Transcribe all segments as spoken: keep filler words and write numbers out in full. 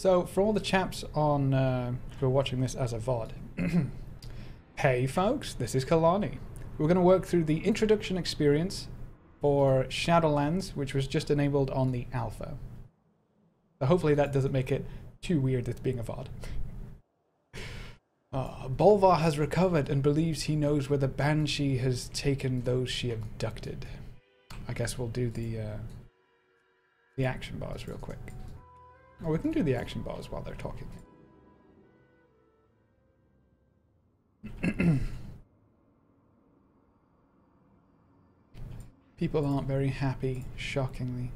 So for all the chaps on uh, who are watching this as a V O D, hey folks, this is Kalani. We're going to work through the introduction experience for Shadowlands, which was just enabled on the alpha. So hopefully that doesn't make it too weird that's being a V O D. Oh, Bolvar has recovered and believes he knows where the Banshee has taken those she abducted. I guess we'll do the uh, the action bars real quick. Oh, we can do the action bars while they're talking. People aren't very happy, shockingly.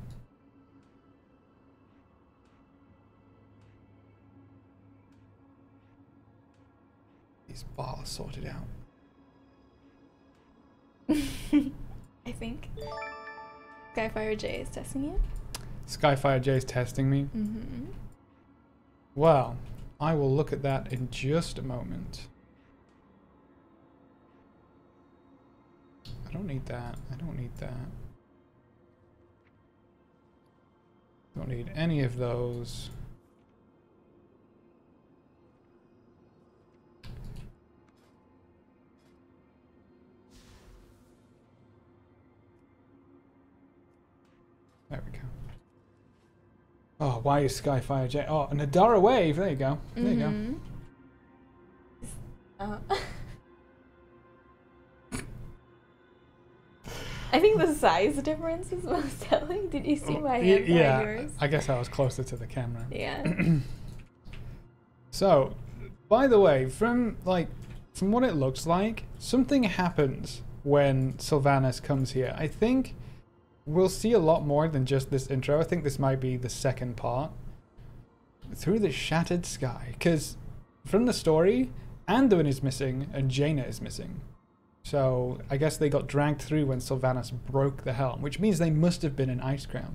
These bars sorted out. I think. Skyfire Jay is testing you? Skyfire Jay is testing me? Mm-hmm. Well, I will look at that in just a moment. I don't need that. I don't need that. Don't need any of those. There we go. Oh, why is Skyfire Jay? Oh, Nadara wave. There you go. There mm-hmm. you go. Uh, I think the size difference is most telling. Did you see my hand? Yeah, yours? I guess I was closer to the camera. Yeah. So, by the way, from like from what it looks like, something happens when Sylvanas comes here. I think. We'll see a lot more than just this intro. I think this might be the second part. Through the Shattered Sky. Because from the story, Anduin is missing and Jaina is missing. So I guess they got dragged through when Sylvanas broke the helm, which means they must have been in Icecrown.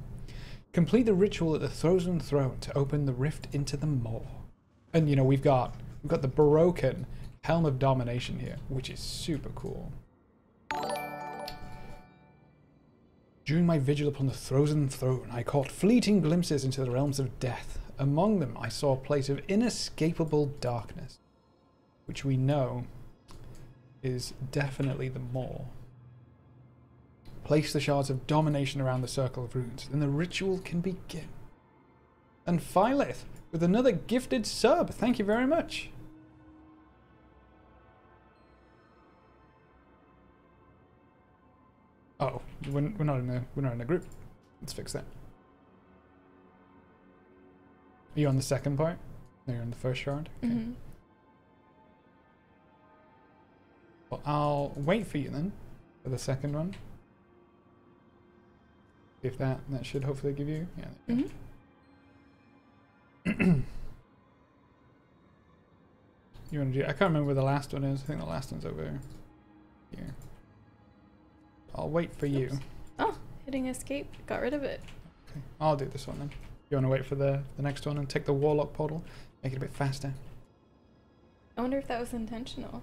Complete the ritual at the Frozen Throne to open the rift into the Maw. And, you know, we've got, we've got the broken Helm of Domination here, which is super cool. During my vigil upon the Frozen Throne, I caught fleeting glimpses into the realms of death. Among them, I saw a place of inescapable darkness, which we know is definitely the Maw. Place the shards of domination around the circle of runes, then the ritual can begin. And Fileth, with another gifted sub, thank you very much. Oh, we're not in a we're not in a group. Let's fix that. Are you on the second part? No, you're on the first shard. Okay. Mm-hmm. Well, I'll wait for you then for the second one. If that that should hopefully give you yeah. Mm-hmm. You want to do? I can't remember where the last one is. I think the last one's over here. I'll wait for Oops. you. Oh, hitting escape. Got rid of it. Okay, I'll do this one then. You want to wait for the, the next one and take the warlock portal? Make it a bit faster. I wonder if that was intentional.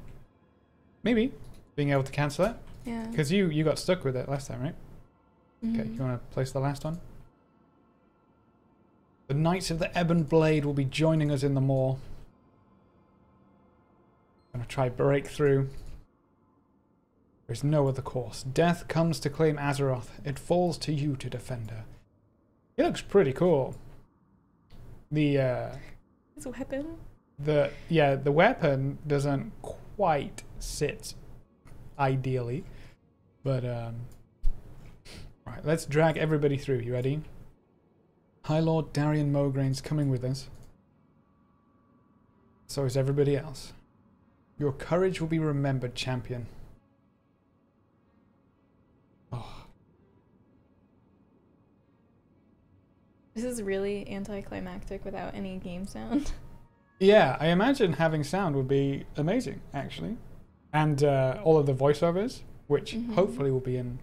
Maybe. Being able to cancel it. Yeah. Because you, you got stuck with it last time, right? Mm-hmm. Okay, you want to place the last one? The Knights of the Ebon Blade will be joining us in the Maw. I'm going to try breakthrough. There is no other course. Death comes to claim Azeroth. It falls to you to defend her. It looks pretty cool. The uh his weapon? The yeah, the weapon doesn't quite sit ideally. But um right, let's drag everybody through. You ready? High Lord Darian Mograin's coming with us. So is everybody else. Your courage will be remembered, champion. This is really anticlimactic without any game sound. Yeah, I imagine having sound would be amazing, actually. And uh, all of the voiceovers, which mm-hmm. hopefully will be in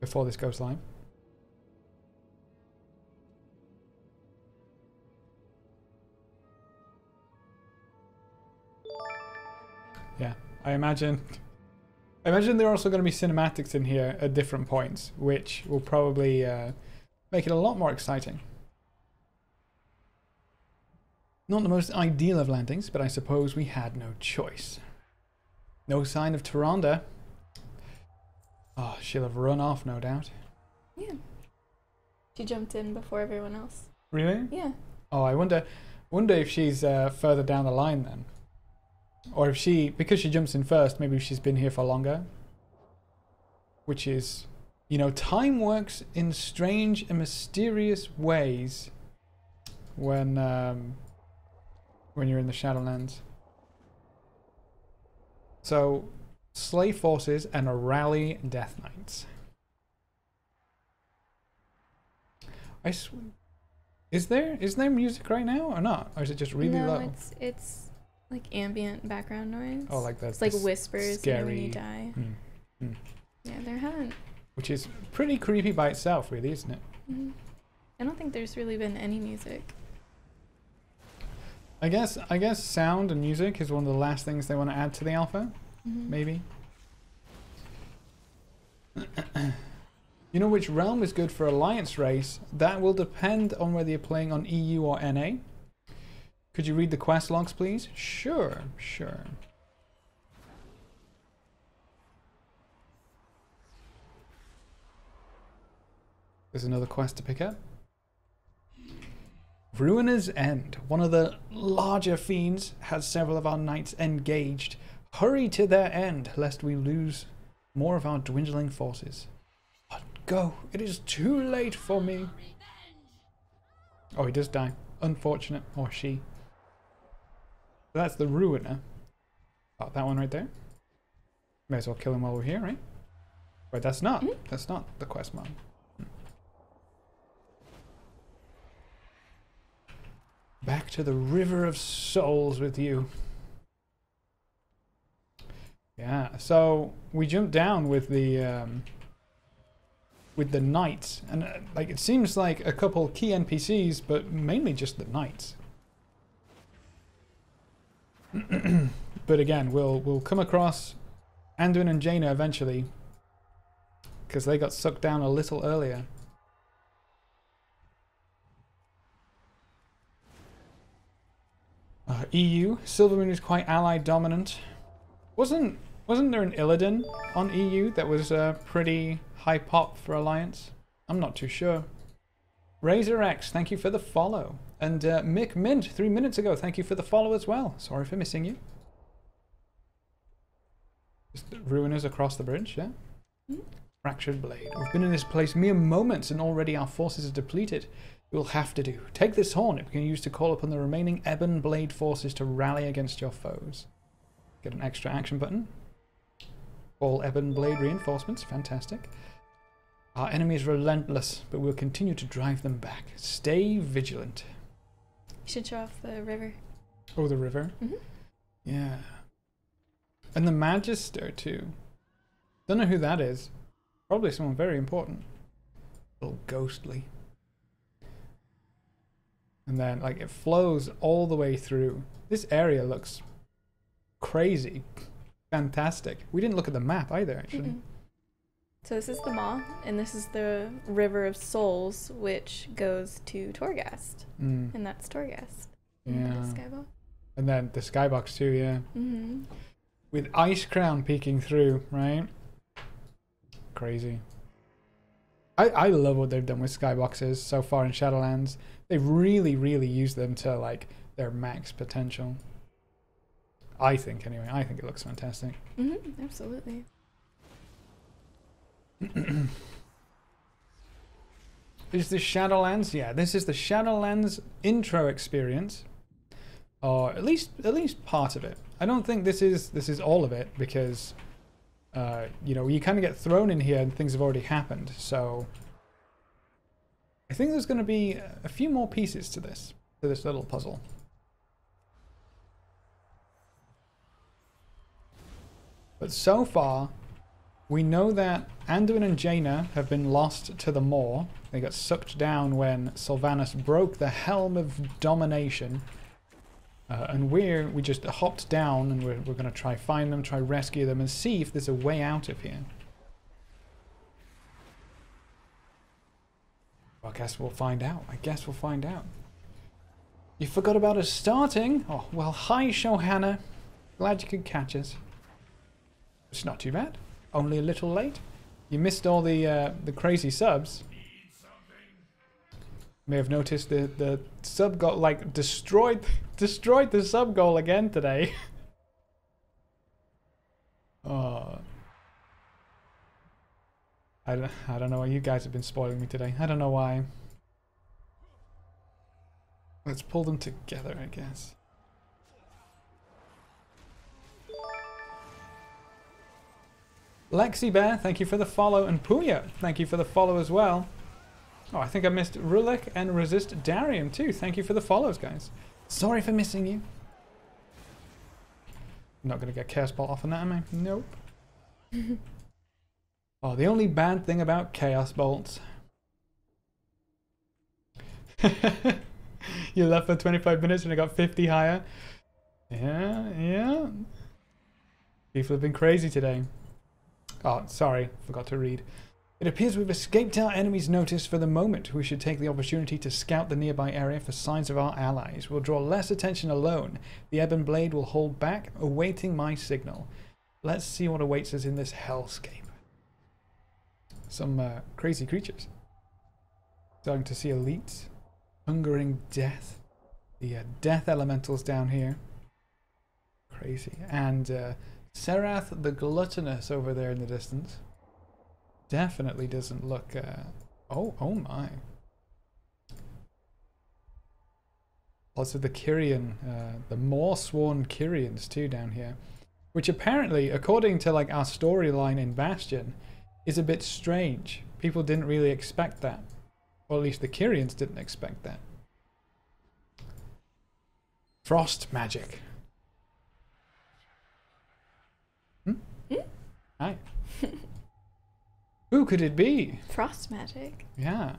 before this goes live. Yeah, I imagine... I imagine there are also going to be cinematics in here at different points, which will probably uh, make it a lot more exciting. Not the most ideal of landings, but I suppose we had no choice. No sign of Tyrande. Oh, she'll have run off, no doubt. Yeah. She jumped in before everyone else. Really? Yeah. Oh, I wonder wonder if she's uh, further down the line then. Or if she, because she jumps in first, maybe she's been here for longer. Which is, you know, time works in strange and mysterious ways when um, when you're in the Shadowlands. So, slay forces and rally death knights. I swear. Is there is there music right now or not? Or is it just really no, low? No, it's it's like ambient background noise. Oh, like that's it's like whispers scary... and then you die. Mm. Mm. Yeah, there haven't. Which is pretty creepy by itself, really, isn't it? Mm-hmm. I don't think there's really been any music. I guess I guess sound and music is one of the last things they want to add to the alpha, mm-hmm. maybe. You know which realm is good for alliance race? That will depend on whether you're playing on E U or N A. Could you read the quest logs, please? Sure, sure. There's another quest to pick up. Ruiner's End. One of the larger fiends has several of our knights engaged. Hurry to their end, lest we lose more of our dwindling forces. But go, it is too late for me. Oh, he does die. Unfortunate, or she. That's the Ruiner. Oh, that one right there. May as well kill him while we're here, right? But that's not. Mm-hmm. That's not the quest mark. Back to the River of Souls with you. Yeah, so we jumped down with the um, with the knights, and uh, like it seems like a couple key N P Cs, but mainly just the knights. But again, we'll we'll come across Anduin and Jaina eventually, because they got sucked down a little earlier. Uh, E U Silvermoon is quite ally dominant. Wasn't wasn't there an Illidan on E U that was uh, pretty high pop for alliance? I'm not too sure. Razor X, thank you for the follow, and uh, Mick Mint three minutes ago, thank you for the follow as well. Sorry for missing you. Just Ruiners across the bridge, yeah. Mm-hmm. Fractured Blade. We've been in this place mere moments, and already our forces are depleted. We'll have to do. Take this horn. It can be used to call upon the remaining Ebon Blade forces to rally against your foes. Get an extra action button. All Ebon Blade reinforcements. Fantastic. Our enemy is relentless, but we'll continue to drive them back. Stay vigilant. You should show off the river. Oh, the river? Mm-hmm. Yeah. And the Magister, too. Don't know who that is. Probably someone very important. A little ghostly. And then, like, it flows all the way through. This area looks crazy. Fantastic. We didn't look at the map either, actually. Mm-mm. So this is the Maw, and this is the River of Souls, which goes to Torghast. Mm. And that's Torghast. Yeah. That is Skybox. And then the Skybox too, yeah. Mm-hmm. With Icecrown peeking through, right? Crazy. I, I love what they've done with skyboxes so far in Shadowlands. They've really, really used them to, like, their max potential. I think, anyway. I think it looks fantastic. Mm-hmm, absolutely. Is this Shadowlands? Yeah, this is the Shadowlands intro experience. Or at least at least part of it. I don't think this is this is all of it, because... Uh, you know, you kind of get thrown in here and things have already happened, so... I think there's going to be a few more pieces to this, to this little puzzle. But so far, we know that Anduin and Jaina have been lost to the Maw. They got sucked down when Sylvanas broke the Helm of Domination. Uh, and we're, we just hopped down and we're, we're going to try find them, try rescue them, and see if there's a way out of here. Well, I guess we'll find out. I guess we'll find out. You forgot about us starting? Oh, well, hi, Shohana. Glad you could catch us. It's not too bad. Only a little late. You missed all the uh, the crazy subs. You may have noticed the the sub goal, like, destroyed destroyed the sub goal again today. Oh, I don't I don't know why you guys have been spoiling me today. I don't know why. Let's pull them together, I guess. Lexi Bear, thank you for the follow, and Puya, thank you for the follow as well. Oh, I think I missed Rulik and Resist Darium too. Thank you for the follows, guys. Sorry for missing you. I'm not going to get Chaos Ball off on that, am I? Nope. Oh, the only bad thing about Chaos Bolts. You left for twenty-five minutes and I got fifty higher. Yeah, yeah. People have been crazy today. Oh, sorry, forgot to read. It appears we've escaped our enemy's notice for the moment. We should take the opportunity to scout the nearby area for signs of our allies. We'll draw less attention alone. The Ebon Blade will hold back, awaiting my signal. Let's see what awaits us in this hellscape. Some uh, crazy creatures. Starting to see elites. Hungering death. The uh, death elementals down here. Crazy. And uh, Serath the Gluttonous over there in the distance. Definitely doesn't look, uh, oh, oh my. Lots of the Kyrian, uh, the Mawsworn Kyrians too down here. Which apparently, according to like our storyline in Bastion, is a bit strange. People didn't really expect that. Or at least the Kyrians didn't expect that. Frost magic. Hmm? Hmm? Hi. Who could it be? Frost magic. Yeah.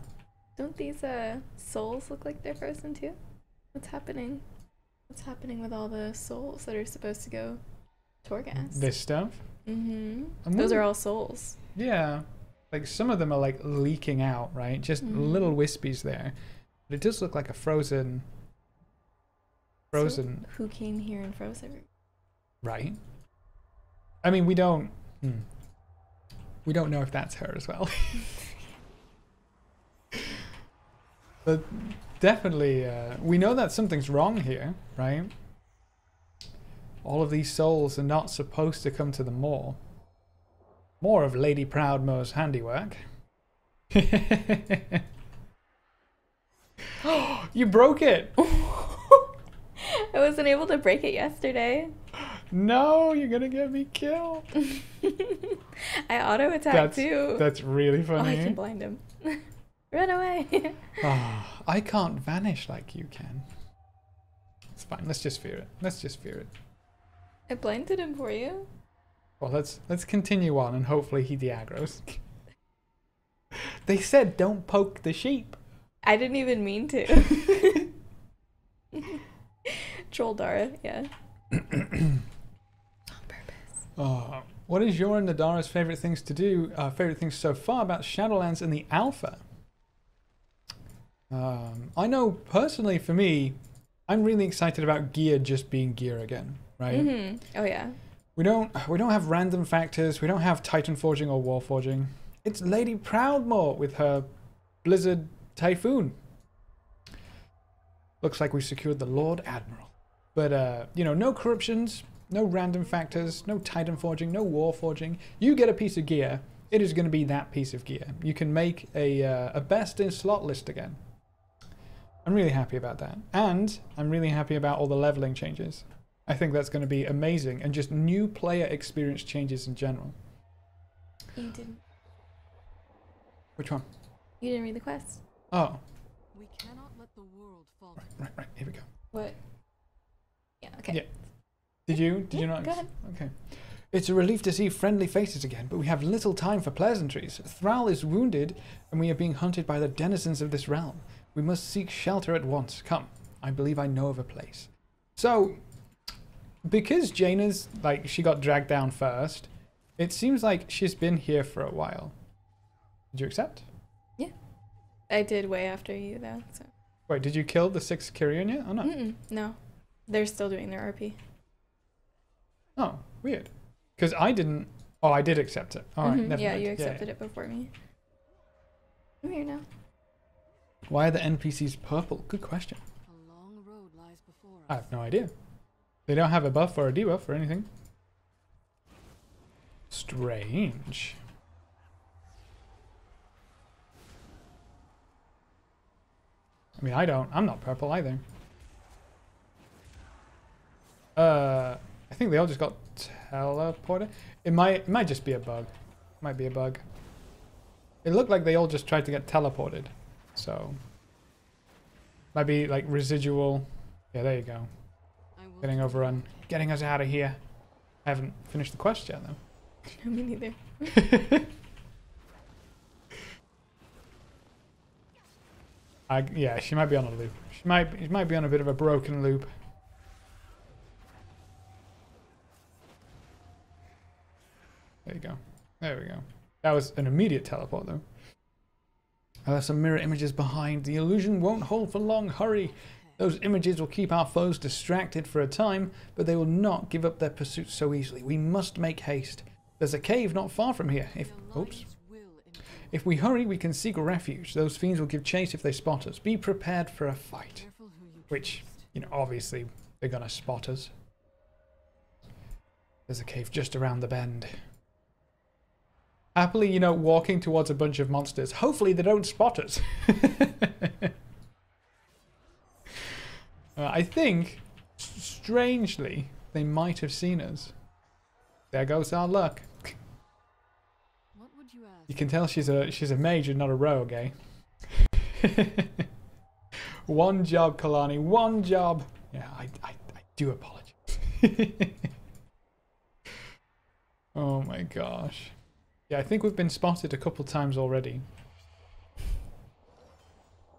Don't these uh, souls look like they're frozen too? What's happening? What's happening with all the souls that are supposed to go Torghast? This stuff? Mm-hmm. Those are all souls. Yeah. Like some of them are like leaking out, right? Just mm. little wispies there. But it does look like a frozen... Frozen... So who came here and froze everyone? Right. I mean, we don't... Hmm. We don't know if that's her as well. But definitely, uh, we know that something's wrong here, right? All of these souls are not supposed to come to the Maw. More of Lady Proudmore's handiwork. You broke it! I wasn't able to break it yesterday. No, you're gonna get me killed. I auto attack that's, too. That's really funny. Oh, I can blind him. Run away. Oh, I can't vanish like you can. It's fine. Let's just fear it. Let's just fear it. I blinded him for you. Well, let's let's continue on and hopefully he de-aggros. They said don't poke the sheep. I didn't even mean to. Troll Dara, yeah. On purpose. Oh, what is your and Nadara's favorite things to do? Uh, favorite things so far about Shadowlands and the Alpha. Um, I know personally, for me, I'm really excited about gear just being gear again, right? Mm-hmm. Oh yeah. We don't we don't have random factors. We don't have Titan forging or War forging. It's Lady Proudmore with her Blizzard Typhoon. Looks like we secured the Lord Admiral. But, uh, you know, no corruptions, no random factors, no Titan forging, no War forging. You get a piece of gear, it is going to be that piece of gear. You can make a, uh, a best in slot list again. I'm really happy about that. And I'm really happy about all the leveling changes. I think that's going to be amazing. And just new player experience changes in general. You didn't. Which one? You didn't read the quest. Oh. We cannot let the world fall. Right, right, right. Here we go. What? Yeah, okay. Yeah. Did you? Did yeah, you not? Go ahead. Okay. It's a relief to see friendly faces again, but we have little time for pleasantries. Thrall is wounded, and we are being hunted by the denizens of this realm. We must seek shelter at once. Come. I believe I know of a place. So, because Jaina's, like, she got dragged down first, it seems like she's been here for a while. Did you accept? Yeah. I did way after you, though, so. Wait, did you kill the six Kyrian yet? Oh, no. Mm-mm, no. They're still doing their R P. Oh, weird. Because I didn't... Oh, I did accept it. All right, mm-hmm. never yeah, mind. You accepted yeah, yeah. it before me. I'm here now. Why are the N P Cs purple? Good question. A long road lies before us. I have no idea. They don't have a buff or a debuff or anything. Strange. I mean, I don't. I'm not purple either. Uh, I think they all just got teleported. It might, it might just be a bug. Might be a bug. It looked like they all just tried to get teleported. So, might be like residual. Yeah, there you go. Getting overrun. Getting us out of here. I haven't finished the quest yet, though. No, me neither. I, yeah, she might be on a loop. She might, she might be on a bit of a broken loop. There you go. There we go. That was an immediate teleport, though. I left some mirror images behind. The illusion won't hold for long. Hurry. Those images will keep our foes distracted for a time, but they will not give up their pursuit so easily. We must make haste. There's a cave not far from here. If oops. If we hurry, we can seek refuge. Those fiends will give chase if they spot us. Be prepared for a fight. Which, you know, obviously, they're gonna spot us. There's a cave just around the bend. Happily, you know, walking towards a bunch of monsters. Hopefully they don't spot us. uh, I think, strangely, they might have seen us. There goes our luck. You can tell she's a she's a mage and not a rogue, eh? One job, Kalani. One job. Yeah, I I, I do apologize. Oh my gosh. Yeah, I think we've been spotted a couple times already.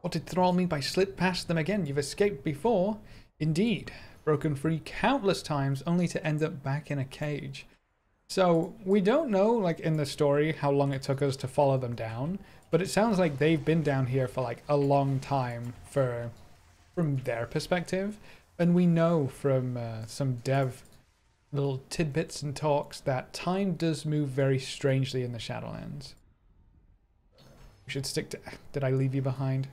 What did Thrall mean by slip past them again? You've escaped before, indeed. Broken free countless times, only to end up back in a cage. So, we don't know, like, in the story, how long it took us to follow them down, but it sounds like they've been down here for, like, a long time for, from their perspective. And we know from uh, some dev little tidbits and talks that time does move very strangely in the Shadowlands. We should stick to... Did I leave you behind?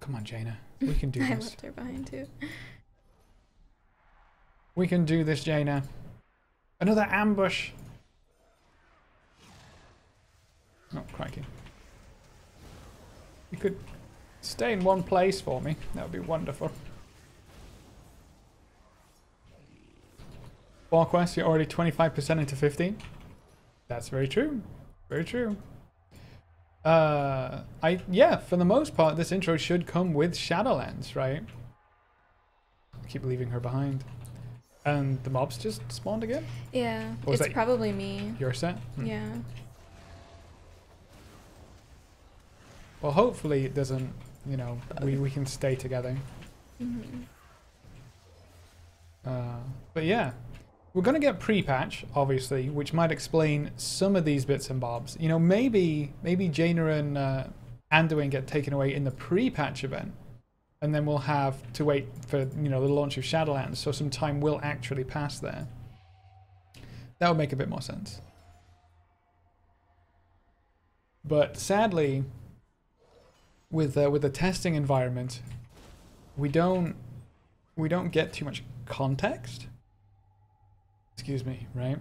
Come on, Jaina. We can do this. I left her behind, too. We can do this, Jaina. Another ambush! Oh, crikey. You could stay in one place for me. That would be wonderful. Four quests, you're already twenty-five percent into fifteen. That's very true. Very true. Uh, I yeah, for the most part, this intro should come with Shadowlands, right? I keep leaving her behind. And the mobs just spawned again? Yeah, it's probably me. Your set? Hmm. Yeah. Well, hopefully it doesn't, you know, we, we can stay together. Mm-hmm. uh, but yeah, we're going to get pre-patch, obviously, which might explain some of these bits and bobs. You know, maybe maybe Jaina and uh, Anduin get taken away in the pre-patch event. And then we'll have to wait for, you know, the launch of Shadowlands, so some time will actually pass there. That would make a bit more sense. But sadly, with uh, with the testing environment, we don't we don't get too much context. Excuse me, right?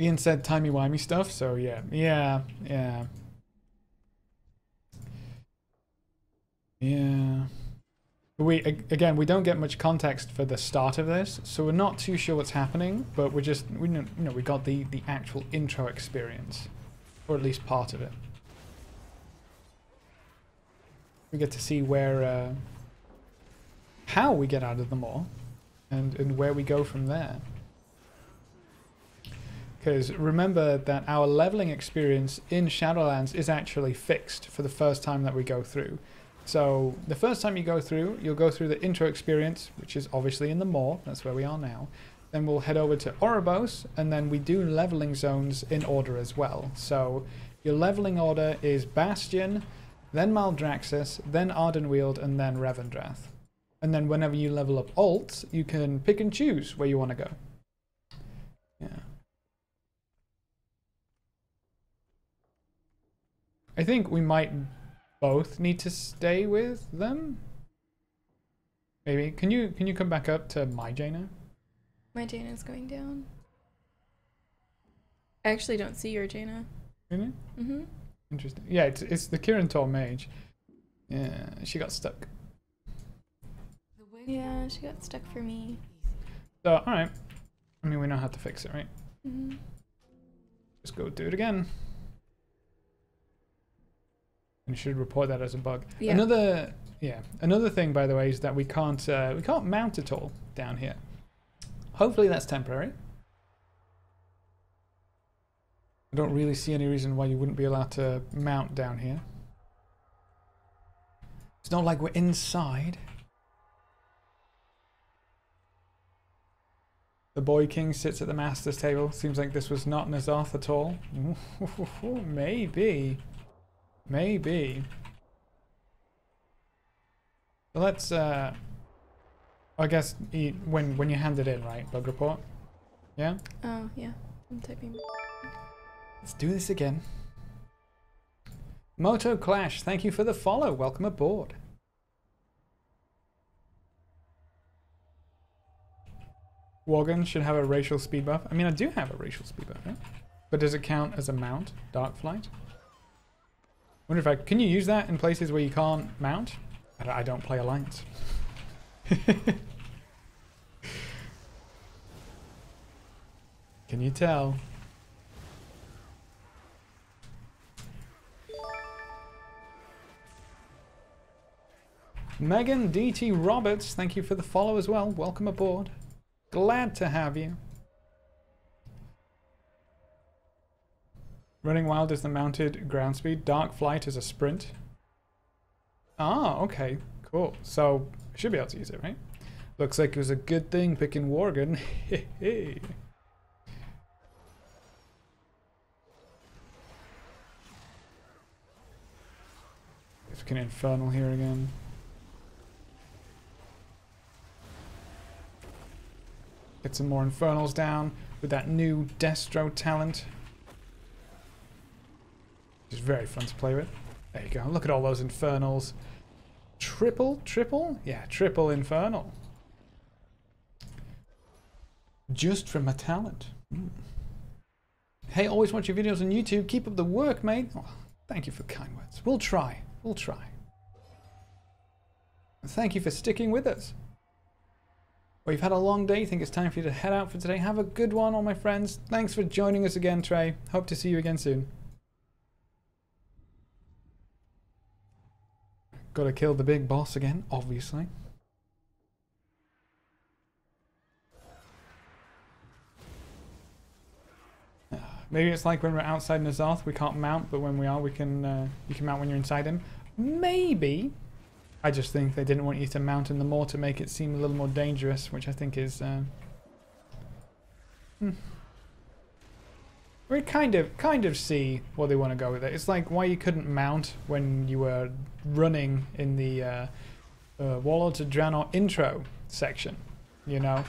Ian said timey-wimey stuff, so yeah, yeah, yeah. Yeah, but we again we don't get much context for the start of this, so we're not too sure what's happening. But we're just we you know we got the the actual intro experience, or at least part of it. We get to see where uh, how we get out of the Maw, and and where we go from there. Because remember that our leveling experience in Shadowlands is actually fixed for the first time that we go through. So, the first time you go through, you'll go through the intro experience, which is obviously in the Maw, that's where we are now. Then we'll head over to Oribos, and then we do leveling zones in order as well. So, your leveling order is Bastion, then Maldraxxus, then Ardenweald, and then Revendrath. And then whenever you level up alts, you can pick and choose where you want to go. Yeah. I think we might both need to stay with them. Maybe. Can you can you come back up to my Jaina? My Jaina's going down. I actually don't see your Jaina. Really? Mm-hmm. Interesting. Yeah, it's it's the Kyrian Tor mage. Yeah, she got stuck. Yeah, she got stuck for me. So, alright. I mean, we know how to fix it, right? Mm-hmm. Just go do it again. And you should report that as a bug. Yeah. Another, yeah. Another thing, by the way, is that we can't uh, we can't mount at all down here. Hopefully that's temporary. I don't really see any reason why you wouldn't be allowed to mount down here. It's not like we're inside. The boy king sits at the master's table. Seems like this was not N'Zoth at all. Maybe. Maybe. Well, let's, uh... I guess eat when, when you hand it in, right? Bug report? Yeah? Oh, yeah. I'm typing. Let's do this again. Moto Clash, thank you for the follow. Welcome aboard. Worgen should have a racial speed buff. I mean, I do have a racial speed buff, right? But does it count as a mount? Dark Flight? I wonder if I... Can you use that in places where you can't mount? I don't play Alliance. Can you tell? Megan D T Roberts, thank you for the follow as well. Welcome aboard. Glad to have you. Running Wild is the mounted ground speed. Dark Flight is a sprint. Ah, okay. Cool. So, I should be able to use it, right? Looks like it was a good thing picking Worgen. Hey. It's fucking Infernal here again. Get some more Infernals down with that new Destro talent. Which is very fun to play with. There you go. Look at all those Infernals. Triple? Triple? Yeah, triple Infernal. Just for my talent. Mm. Hey, always watch your videos on YouTube. Keep up the work, mate. Oh, thank you for the kind words. We'll try. We'll try. And thank you for sticking with us. Well, you've had a long day. You think it's time for you to head out for today. Have a good one, all my friends. Thanks for joining us again, Trey. Hope to see you again soon. Gotta kill the big boss again, obviously. Maybe it's like when we're outside N'Zoth, we can't mount, but when we are, we can. Uh, you can mount when you're inside him. Maybe. I just think they didn't want you to mount in the Maw to make it seem a little more dangerous, which I think is... Uh, hmm. We kind of, kind of see where they want to go with it. It's like why you couldn't mount when you were running in the uh, uh, Warlords of Draenor intro section, you know?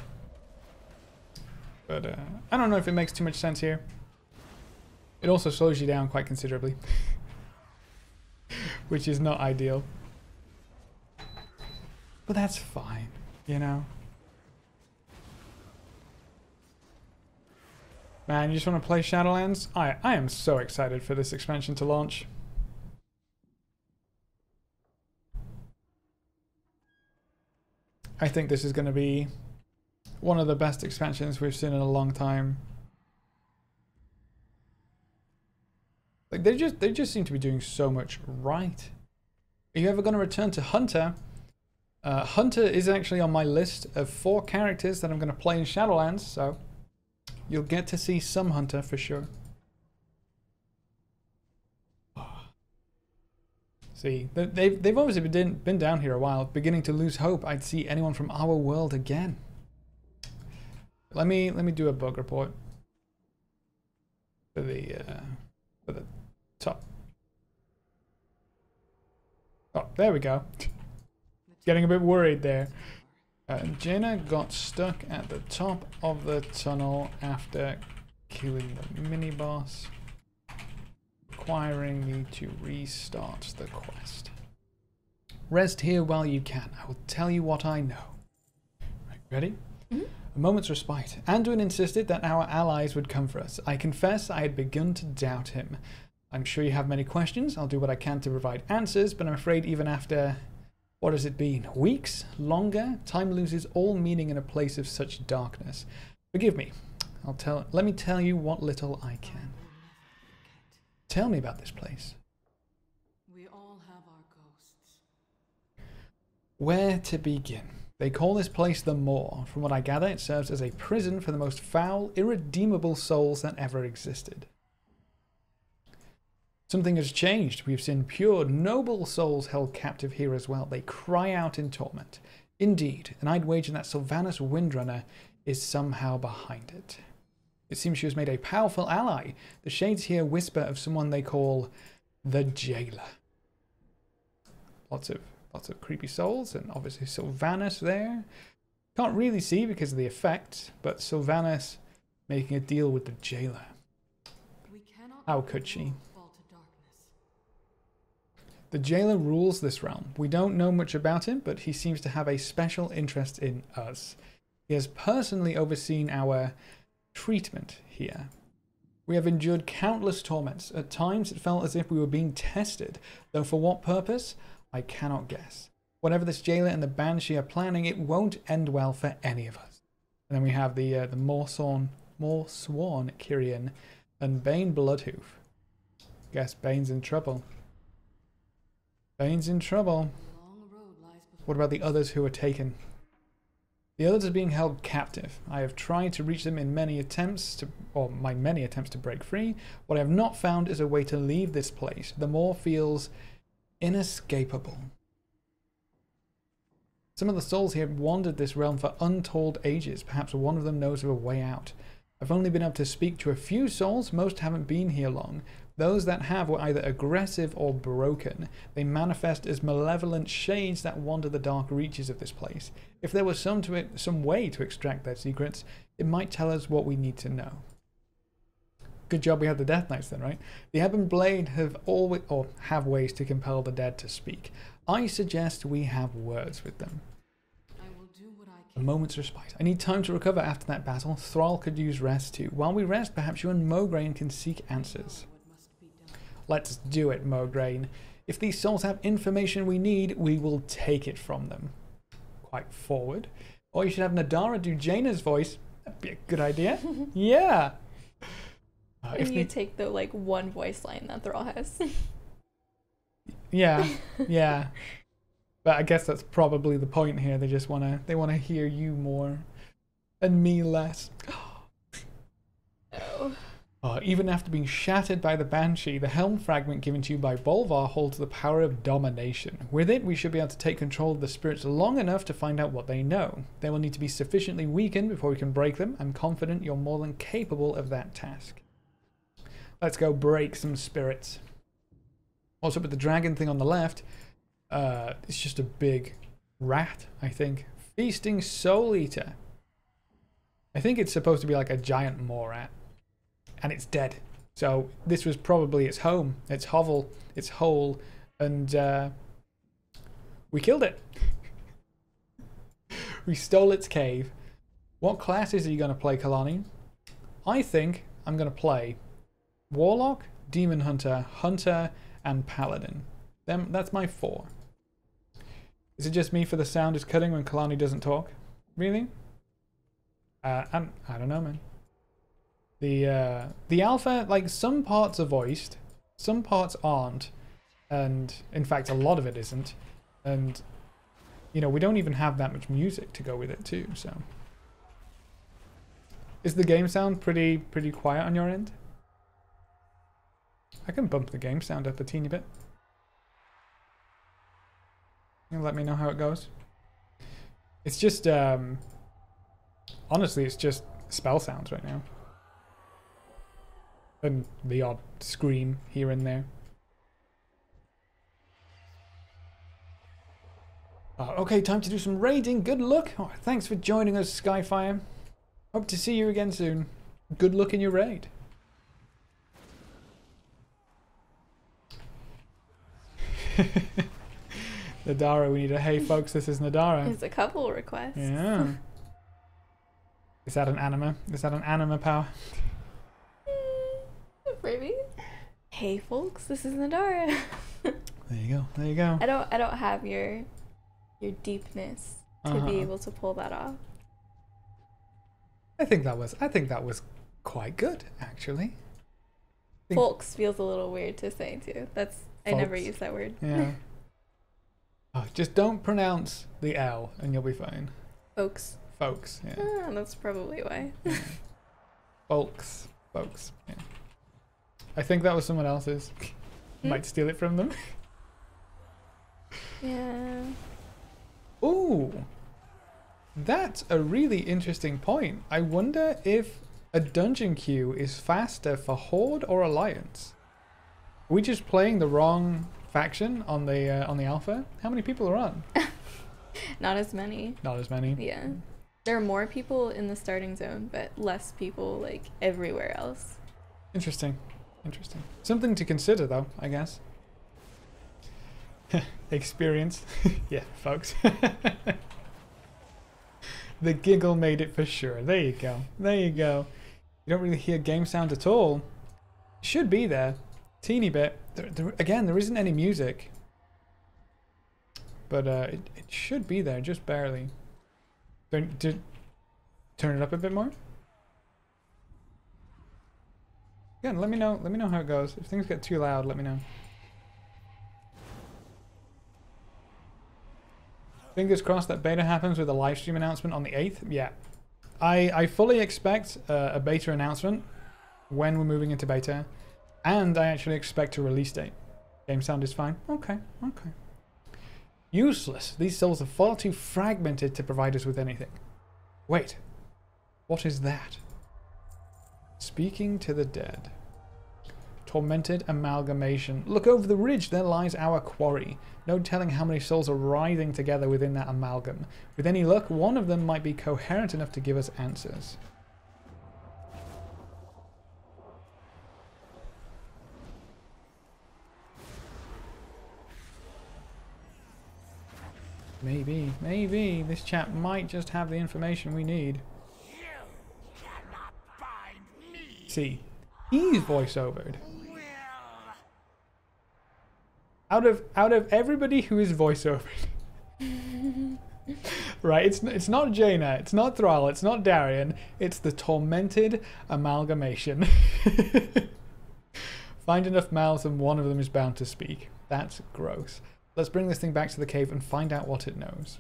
But uh, I don't know if it makes too much sense here. It also slows you down quite considerably, which is not ideal. But that's fine, you know? Man, you just want to play Shadowlands? I, I am so excited for this expansion to launch. I think this is going to be one of the best expansions we've seen in a long time. Like, they just, they just seem to be doing so much right. Are you ever going to return to Hunter? Uh, Hunter is actually on my list of four characters that I'm going to play in Shadowlands, so you'll get to see some Hunter for sure. Oh. See, they've, they've obviously been, been down here a while, beginning to lose hope I'd see anyone from our world again. Let me let me do a bug report for the, uh, for the top. Oh, there we go. Getting a bit worried there. Uh, Jaina got stuck at the top of the tunnel after killing the mini-boss, requiring me to restart the quest. Rest here while you can. I will tell you what I know. Right, ready? Mm-hmm. A moment's respite. Anduin insisted that our allies would come for us. I confess I had begun to doubt him. I'm sure you have many questions. I'll do what I can to provide answers, but I'm afraid even after... what has it been? Weeks? Longer? Time loses all meaning in a place of such darkness. Forgive me. I'll tell... Let me tell you what little I can. Tell me about this place. We all have our ghosts. Where to begin? They call this place the Maw. From what I gather, it serves as a prison for the most foul, irredeemable souls that ever existed. Something has changed. We've seen pure, noble souls held captive here as well. They cry out in torment. Indeed, and I'd wager that Sylvanas Windrunner is somehow behind it. It seems she was made a powerful ally. The shades here whisper of someone they call the Jailer. Lots of lots of creepy souls, and obviously Sylvanas there. Can't really see because of the effect, but Sylvanas making a deal with the Jailer. We cannot How could she? The Jailer rules this realm. We don't know much about him, but he seems to have a special interest in us. He has personally overseen our treatment here. We have endured countless torments. At times it felt as if we were being tested, though for what purpose, I cannot guess. Whatever this Jailer and the Banshee are planning, it won't end well for any of us. And then we have the uh, the Mawsworn, Mawsworn Kyrian and Bane Bloodhoof. Guess Bane's in trouble. Bane's in trouble. What about the others who are taken? The others are being held captive. I have tried to reach them in many attempts to, or my many attempts to break free. What I have not found is a way to leave this place. The Maw feels inescapable. Some of the souls here have wandered this realm for untold ages. Perhaps one of them knows of a way out. I've only been able to speak to a few souls. Most haven't been here long. Those that have were either aggressive or broken. They manifest as malevolent shades that wander the dark reaches of this place. If there was some, to it, some way to extract their secrets, it might tell us what we need to know. Good job we had the Death Knights then, right? The Ebon Blade have always, or have ways to compel the dead to speak. I suggest we have words with them. I will do what I can. A moment's respite. I need time to recover after that battle. Thrall could use rest too. While we rest, perhaps you and Mograine can seek answers. Let's do it, Mograine. If these souls have information we need, we will take it from them. Quite forward. Or you should have Nadara do Jaina's voice. That'd be a good idea. Yeah. Uh, if, if you they... take the like one voice line that Thrall has. Yeah, yeah. But I guess that's probably the point here. They just wanna they wanna hear you more, and me less. Oh. Uh, even after being shattered by the Banshee, the helm fragment given to you by Bolvar holds the power of domination. With it, we should be able to take control of the spirits long enough to find out what they know. They will need to be sufficiently weakened before we can break them. I'm confident you're more than capable of that task. Let's go break some spirits. Also, with the dragon thing on the left, uh, it's just a big rat, I think. Feasting Soul Eater. I think it's supposed to be like a giant maw rat. And it's dead. So this was probably its home, its hovel, its hole, and uh, we killed it. We stole its cave. What classes are you going to play, Kalani? I think I'm going to play Warlock, Demon Hunter, Hunter, and Paladin. Them, that's my four. Is it just me for the sound is cutting when Kalani doesn't talk? Really? Uh, I'm, I don't know, man. The uh, the alpha, like, some parts are voiced, some parts aren't, and in fact a lot of it isn't, and you know we don't even have that much music to go with it too. So is the game sound pretty pretty quiet on your end? I can bump the game sound up a teeny bit. You'll let me know how it goes. It's just um, honestly, it's just spell sounds right now. And the odd scream here and there. Uh, okay, time to do some raiding. Good luck. Oh, thanks for joining us, Skyfire. Hope to see you again soon. Good luck in your raid. Nadara, we need a hey folks, this is Nadara. There's a couple requests. Yeah. Is that an anima? Is that an anima power? Maybe. Hey folks, this is Nadara. There you go. There you go. I don't I don't have your your deepness to uh-huh. be able to pull that off. I think that was I think that was quite good, actually. Think... Folks feels a little weird to say too. That's Folks. I never use that word. Yeah. Oh, just don't pronounce the L and you'll be fine. Folks. Folks, yeah. Ah, that's probably why. Yeah. Folks. Folks. Yeah. I think that was someone else's. Mm. Might steal it from them. Yeah. Ooh. That's a really interesting point. I wonder if a dungeon queue is faster for Horde or Alliance. Are we just playing the wrong faction on the uh, on the alpha? How many people are on? Not as many. Not as many. Yeah, there are more people in the starting zone, but less people like everywhere else. Interesting, interesting. Something to consider, though, I guess. Experience, yeah, folks. The giggle made it for sure. There you go. There you go. You don't really hear game sound at all. Should be there. Teeny bit. There, there, again, there isn't any music, but uh, it, it should be there, just barely. Don't, do, turn it up a bit more. Again, let me know. Let me know how it goes. If things get too loud, let me know. Fingers crossed that beta happens with a live stream announcement on the eighth. Yeah, I I fully expect uh, a beta announcement when we're moving into beta. And I actually expect a release date. Game sound is fine. Okay, okay. Useless. These souls are far too fragmented to provide us with anything. Wait. What is that? Speaking to the dead. Tormented amalgamation. Look over the ridge. There lies our quarry. No telling how many souls are writhing together within that amalgam. With any luck, one of them might be coherent enough to give us answers. Maybe, maybe this chap might just have the information we need. You cannot find me. See, he's voiceovered. Will. Out of out of everybody who is voiceovered, right? It's it's not Jaina, it's not Thrall, it's not Darian. It's the tormented amalgamation. Find enough mouths, and one of them is bound to speak. That's gross. Let's bring this thing back to the cave and find out what it knows.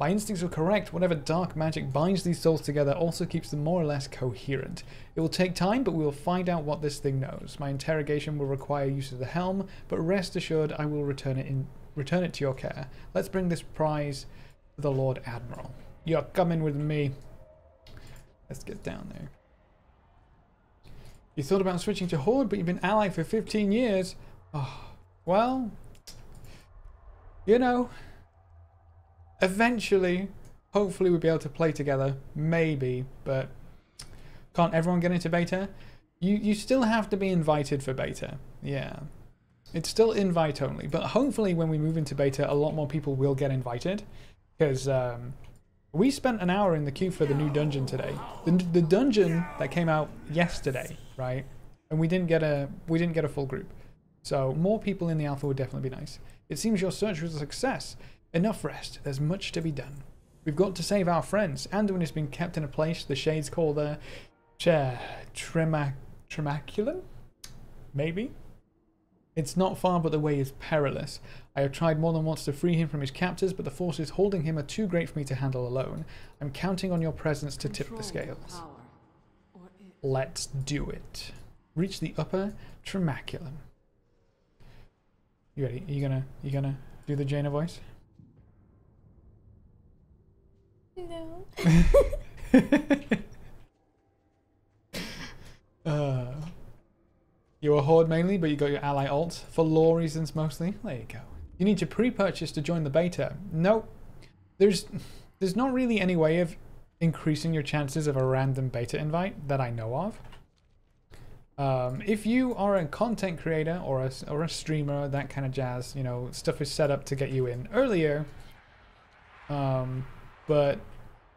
My instincts were correct. Whatever dark magic binds these souls together also keeps them more or less coherent. It will take time, but we will find out what this thing knows. My interrogation will require use of the helm, but rest assured I will return it in return it to your care. Let's bring this prize to the Lord Admiral. You're coming with me. Let's get down there. You thought about switching to Horde, but you've been allied for fifteen years. Oh, well... You know, eventually, hopefully we'll be able to play together, maybe, but can't everyone get into beta? You you still have to be invited for beta, yeah. It's still invite only, but hopefully when we move into beta, a lot more people will get invited, because um, we spent an hour in the queue for the new dungeon today. The, the dungeon that came out yesterday, right? And we didn't get a we didn't get a full group. So more people in the alpha would definitely be nice. It seems your search was a success. Enough rest. There's much to be done. We've got to save our friends. Anduin has been kept in a place the Shades call the Trema Tremaculum? Maybe? It's not far, but the way is perilous. I have tried more than once to free him from his captors, but the forces holding him are too great for me to handle alone. I'm counting on your presence to tip the scales. Let's do it. Reach the upper Tremaculum. You ready? Are you gonna you gonna do the Jaina voice? No. uh, you were Horde mainly, but you got your ally alt for law reasons mostly. There you go. You need to pre-purchase to join the beta. Nope. There's, there's not really any way of increasing your chances of a random beta invite that I know of. Um, if you are a content creator or a, or a streamer, that kind of jazz, you know, stuff is set up to get you in earlier. Um, but,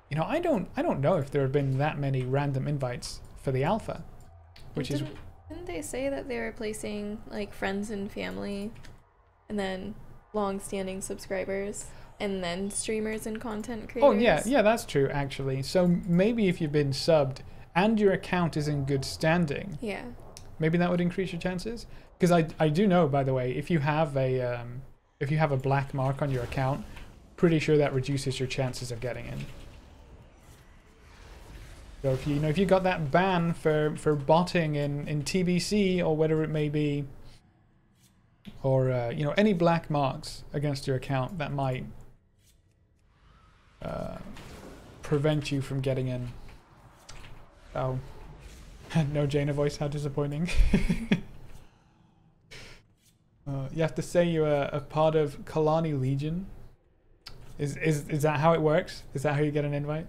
you know, I don't, I don't know if there have been that many random invites for the alpha, which didn't, is... Didn't they say that they were placing, like, friends and family, and then long-standing subscribers, and then streamers and content creators? Oh, yeah, yeah, that's true, actually. So maybe if you've been subbed and your account is in good standing, yeah, maybe that would increase your chances. Because I, I do know, by the way, if you have a um, if you have a black mark on your account, pretty sure that reduces your chances of getting in. So if you, you know, if you got that ban for for botting in in T B C or whatever it may be, or uh, you know, any black marks against your account, that might uh, prevent you from getting in. Oh, no Jaina voice, how disappointing. uh, you have to say you're a, a part of Kalani Legion. Is, is, is that how it works? Is that how you get an invite?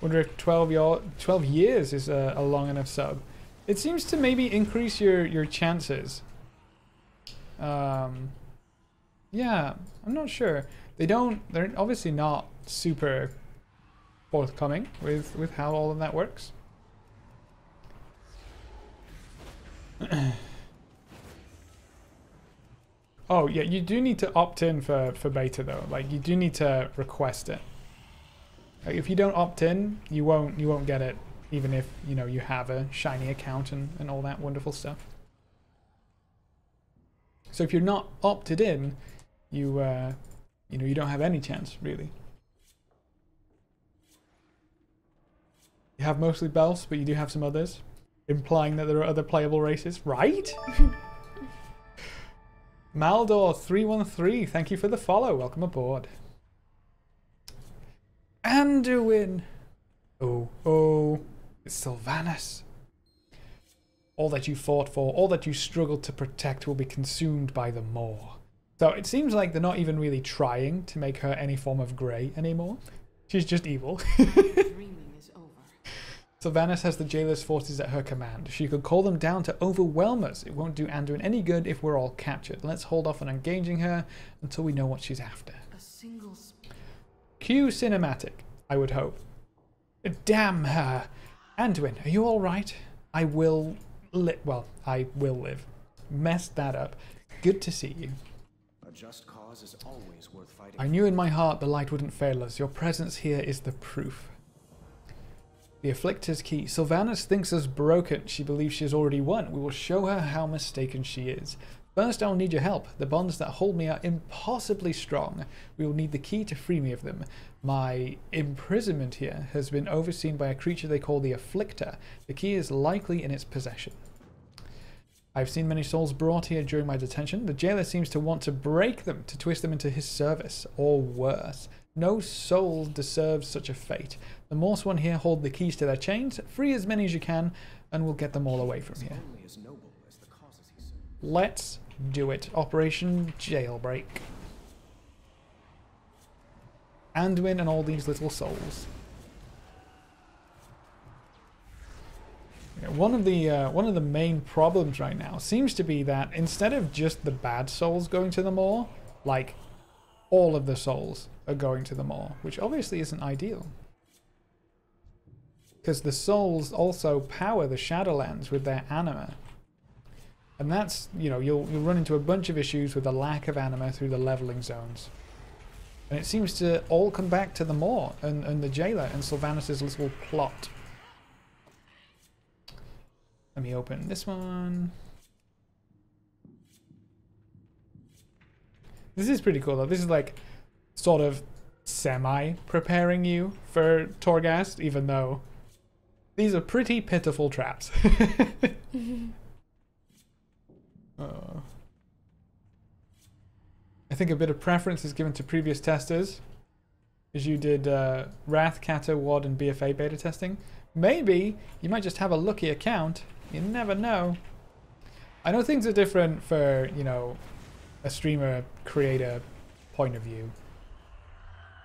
Wonder if twelve, year, twelve years is a, a long enough sub. It seems to maybe increase your, your chances. Um... Yeah, I'm not sure. They don't, they're obviously not super forthcoming with, with how all of that works. Oh yeah, you do need to opt in for, for beta though. Like, you do need to request it. Like, if you don't opt in, you won't you won't get it, even if, you know, you have a shiny account and, and all that wonderful stuff. So if you're not opted in, You, uh, you know, you don't have any chance, really. You have mostly Belfs, but you do have some others, implying that there are other playable races, right? Maldor three one three, thank you for the follow. Welcome aboard. Anduin! Oh, oh, it's Sylvanas. All that you fought for, all that you struggled to protect will be consumed by the Maw. So it seems like they're not even really trying to make her any form of grey anymore. She's just evil. Dreaming is over. Sylvanas has the Jailer's forces at her command. She could call them down to overwhelm us. It won't do Anduin any good if we're all captured. Let's hold off on engaging her until we know what she's after. A single Q cinematic, I would hope. Damn her. Anduin, are you alright? I will li- well, I will live. Messed that up. Good to see you. Just cause is always worth fighting. I knew in my heart the light wouldn't fail us. Your presence here is the proof. The afflictor's key. Sylvanas thinks us broken. She believes she has already won. We will show her how mistaken she is. First, I'll need your help. The bonds that hold me are impossibly strong. We will need the key to free me of them. My imprisonment here has been overseen by a creature they call the afflictor. The key is likely in its possession. I've seen many souls brought here during my detention. The jailer seems to want to break them, to twist them into his service, or worse. No soul deserves such a fate. The Mawsworn here hold the keys to their chains. Free as many as you can, and we'll get them all away from here. Let's do it. Operation Jailbreak. Anduin and all these little souls. One of the uh, one of the main problems right now seems to be that instead of just the bad souls going to the Maw, like all of the souls are going to the Maw, which obviously isn't ideal. Because the souls also power the Shadowlands with their anima, and that's, you know, you'll you'll run into a bunch of issues with the lack of anima through the leveling zones, and it seems to all come back to the Maw and and the jailer and Sylvanas' little plot. Let me open this one. This is pretty cool though. This is like sort of semi-preparing you for Torghast, even though these are pretty pitiful traps. uh, I think a bit of preference is given to previous testers, as you did uh, Wrath, Kata, Ward, and B F A beta testing. maybe you might just have a lucky account. You never know. I know things are different for, you know, a streamer creator point of view.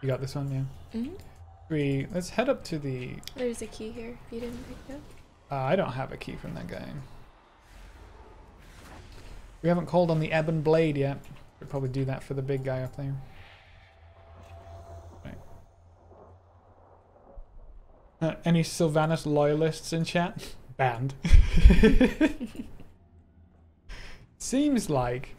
You got this one, yeah? Mm-hmm. We, let's head up to the... There's a key here. You didn't pick up? Uh, I don't have a key from that game. We haven't called on the Ebon Blade yet. We'll probably do that for the big guy up there. Right. Uh, any Sylvanas loyalists in chat? Banned. Seems like...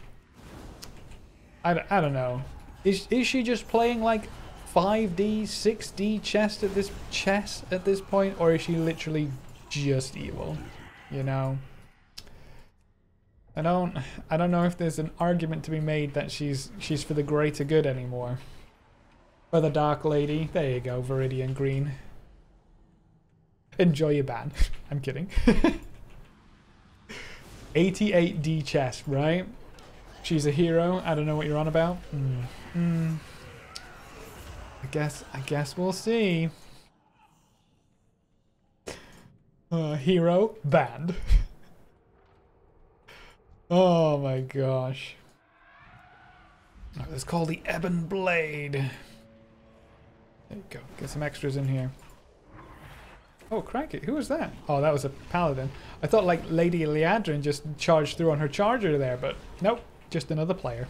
I, I don't know. Is, is she just playing like five D, six D chess at this chess at this point? Or is she literally just evil? You know? I don't I don't know if there's an argument to be made that she's she's for the greater good anymore. For the Dark Lady. There you go, Viridian Green. Enjoy your ban. I'm kidding. eighty-eight D chess, right? She's a hero. I don't know what you're on about. Mm. Mm. I guess I guess we'll see. Uh, hero banned. Oh my gosh. It's called the Ebon Blade. There you go. Get some extras in here. Oh, cranky. Who was that? Oh, that was a paladin. I thought like Lady Liadrin just charged through on her charger there, but nope. Just another player.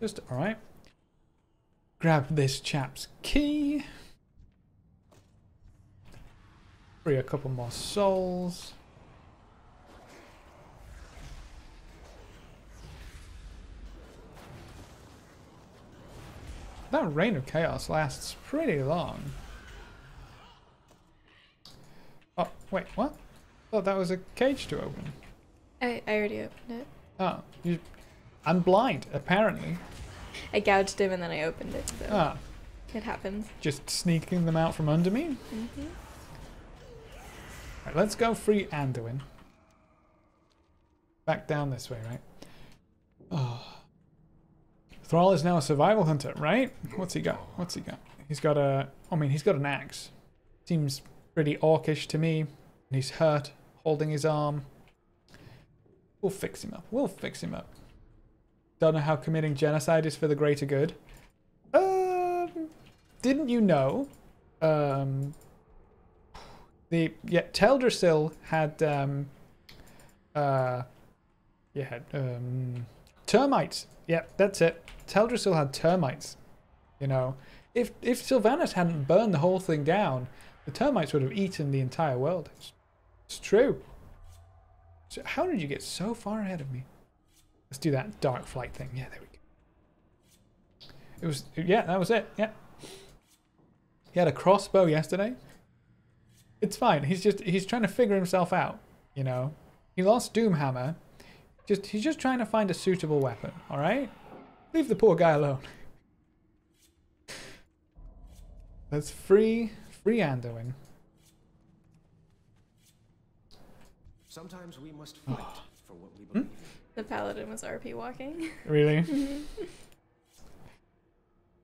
Just, alright. Grab this chap's key. Free a couple more souls. That Reign of Chaos lasts pretty long. Oh, wait, what? I thought that was a cage to open. I, I already opened it. Oh, you, I'm blind, apparently. I gouged him and then I opened it, so ah. It happens. Just sneaking them out from under me? Mm-hmm. Right, let's go free Anduin. Back down this way, right? Oh. Thrall is now a survival hunter, right? What's he got? What's he got? He's got a... I mean, he's got an axe. Seems pretty orcish to me. And he's hurt, holding his arm. We'll fix him up. We'll fix him up. Don't know how committing genocide is for the greater good. Um, didn't you know? Um, the yeah, Teldrassil had um, uh, yeah, um, termites. Yeah, that's it. Teldrassil had termites. You know, if if Sylvanas hadn't burned the whole thing down, the termites would have eaten the entire world. It's, it's true. So how did you get so far ahead of me? Let's do that dark flight thing. Yeah, there we go. It was, yeah, that was it. Yeah. He had a crossbow yesterday. It's fine. He's just, he's trying to figure himself out, you know. He lost Doomhammer. Just, he's just trying to find a suitable weapon, all right? Leave the poor guy alone. Let's free, free Anduin. Sometimes we must fight oh. for what we believe. Hmm? The paladin was R P walking. Really?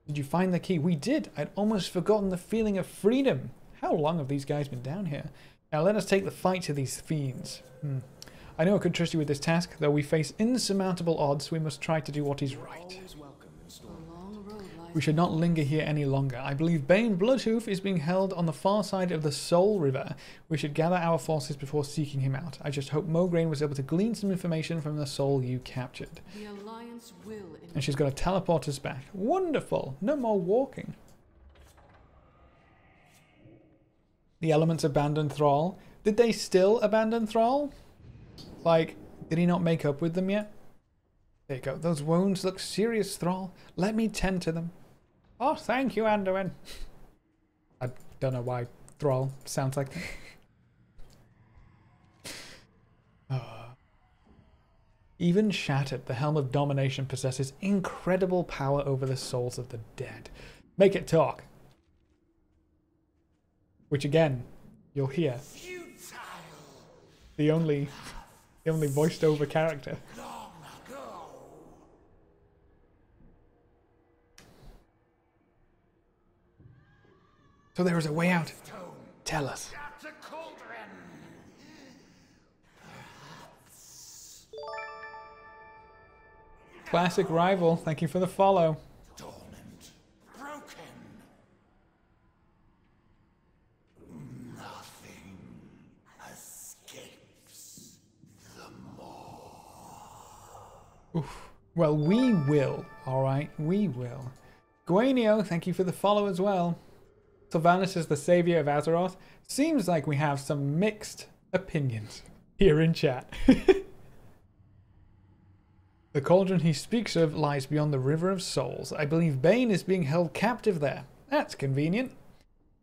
Did you find the key? We did. I'd almost forgotten the feeling of freedom. How long have these guys been down here? Now let us take the fight to these fiends. Hmm. I know I could trust you with this task, though we face insurmountable odds. We must try to do what is right. We should not linger here any longer. I believe Bane Bloodhoof is being held on the far side of the Soul River. We should gather our forces before seeking him out. I just hope Mograine was able to glean some information from the soul you captured. The Alliance will, and she's going to teleport us back. Wonderful! No more walking. The elements abandoned Thrall. Did they still abandon Thrall? Like, did he not make up with them yet? There you go. Those wounds look serious, Thrall. Let me tend to them. Oh, thank you, Anduin. I don't know why Thrall sounds like that. Oh. Even shattered, the Helm of Domination possesses incredible power over the souls of the dead. Make it talk. Which again, you'll hear. Futile. The only, the only voiced over character. So there was a way out. Tell us. Classic rival, thank you for the follow. Oof. Well, we will, alright, we will. Guenio, thank you for the follow as well. Sylvanas is the savior of Azeroth. Seems like we have some mixed opinions here in chat. The cauldron he speaks of lies beyond the River of Souls. I believe Bane is being held captive there. That's convenient.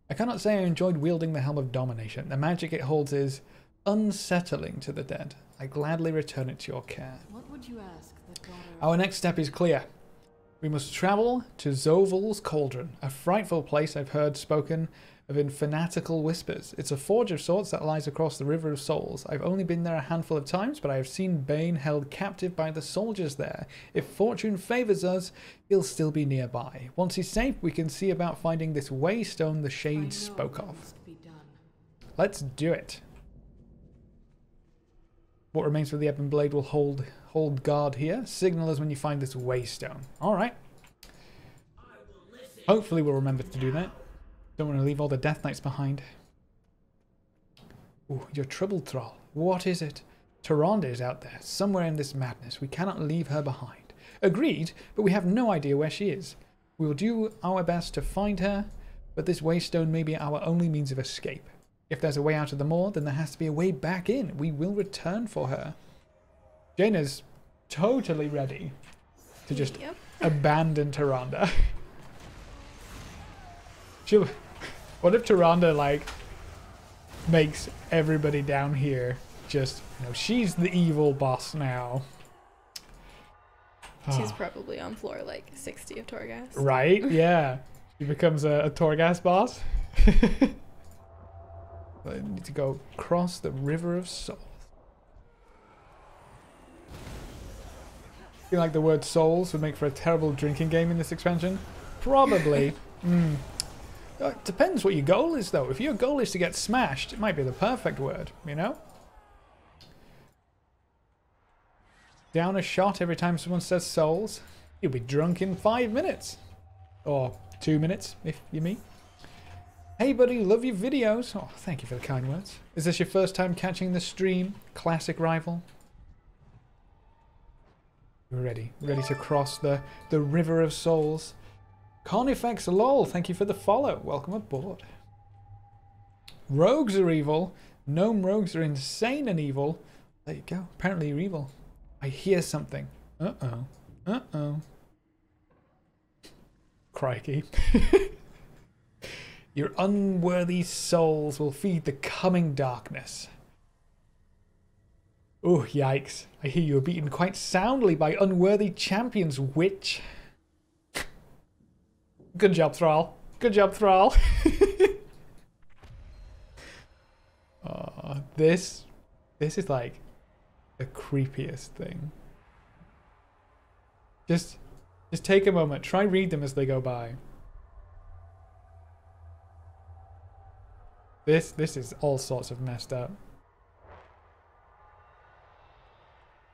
I cannot say I enjoyed wielding the Helm of Domination. The magic it holds is unsettling to the dead. I gladly return it to your care. What would you ask? Our next step is clear. We must travel to Zoval's Cauldron, a frightful place I've heard spoken of in fanatical whispers. It's a forge of sorts that lies across the River of Souls. I've only been there a handful of times, but I have seen Bane held captive by the soldiers there. If fortune favours us, he'll still be nearby. Once he's safe, we can see about finding this waystone the Shades spoke of. Let's do it. What remains of the Ebon Blade will hold hold guard here. Signal us when you find this waystone. Alright. Hopefully we'll remember to do that. Don't want to leave all the Death Knights behind. Ooh, you're troubled, Thrall. What is it? Tyrande is out there, somewhere in this madness. We cannot leave her behind. Agreed, but we have no idea where she is. We will do our best to find her, but this waystone may be our only means of escape. If there's a way out of the moor, then there has to be a way back in. We will return for her. Jaina's totally ready to just yep. abandon Tyrande. She'll, what if Tyrande, like, makes everybody down here just, you know, she's the evil boss now. She's oh. probably on floor, like, sixty of Torghast. Right? Yeah. She becomes a, a Torghast boss. I need to go across the River of Souls. I feel like the word souls would make for a terrible drinking game in this expansion. Probably. mm. It depends what your goal is, though. If your goal is to get smashed, it might be the perfect word, you know? Down a shot every time someone says souls. You'll be drunk in five minutes. Or two minutes, if you mean. Hey buddy, love your videos. Oh, thank you for the kind words. Is this your first time catching the stream? Classic rival. We're ready. Ready to cross the, the River of Souls. Conifex lol, thank you for the follow. Welcome aboard. Rogues are evil. Gnome rogues are insane and evil. There you go. Apparently you're evil. I hear something. Uh-oh. Uh-oh. Crikey. Your unworthy souls will feed the coming darkness. Oh, yikes. I hear you are beaten quite soundly by unworthy champions, witch. Good job, Thrall. Good job, Thrall. oh, this, this is like the creepiest thing. Just, just take a moment. Try and read them as they go by. This this is all sorts of messed up.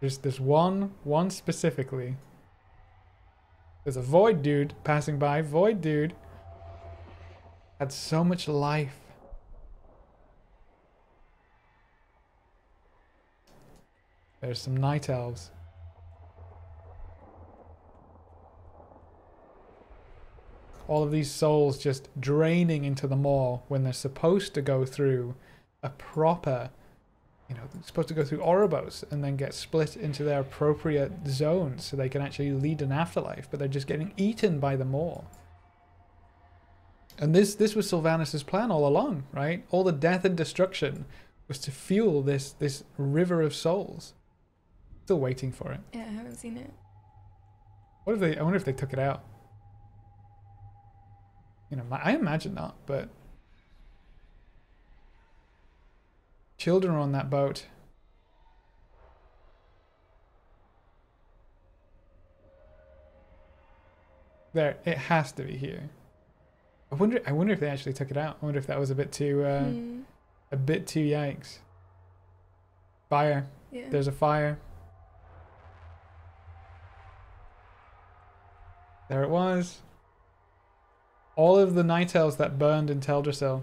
There's this one, one specifically. There's a void dude passing by. Void dude had so much life. There's some night elves. All of these souls just draining into the maw when they're supposed to go through a proper, you know, they're supposed to go through Oribos and then get split into their appropriate zones so they can actually lead an afterlife, but they're just getting eaten by the maw. And this this was Sylvanas's plan all along, right? All the death and destruction was to fuel this this river of souls. Still waiting for it. Yeah, I haven't seen it. What if they? I wonder if they took it out. You know, I imagine not, but children are on that boat. There, it has to be here. I wonder. I wonder if they actually took it out. I wonder if that was a bit too, uh, mm. a bit too yikes. Fire. Yeah. There's a fire. There it was. All of the night elves that burned in Teldrassil.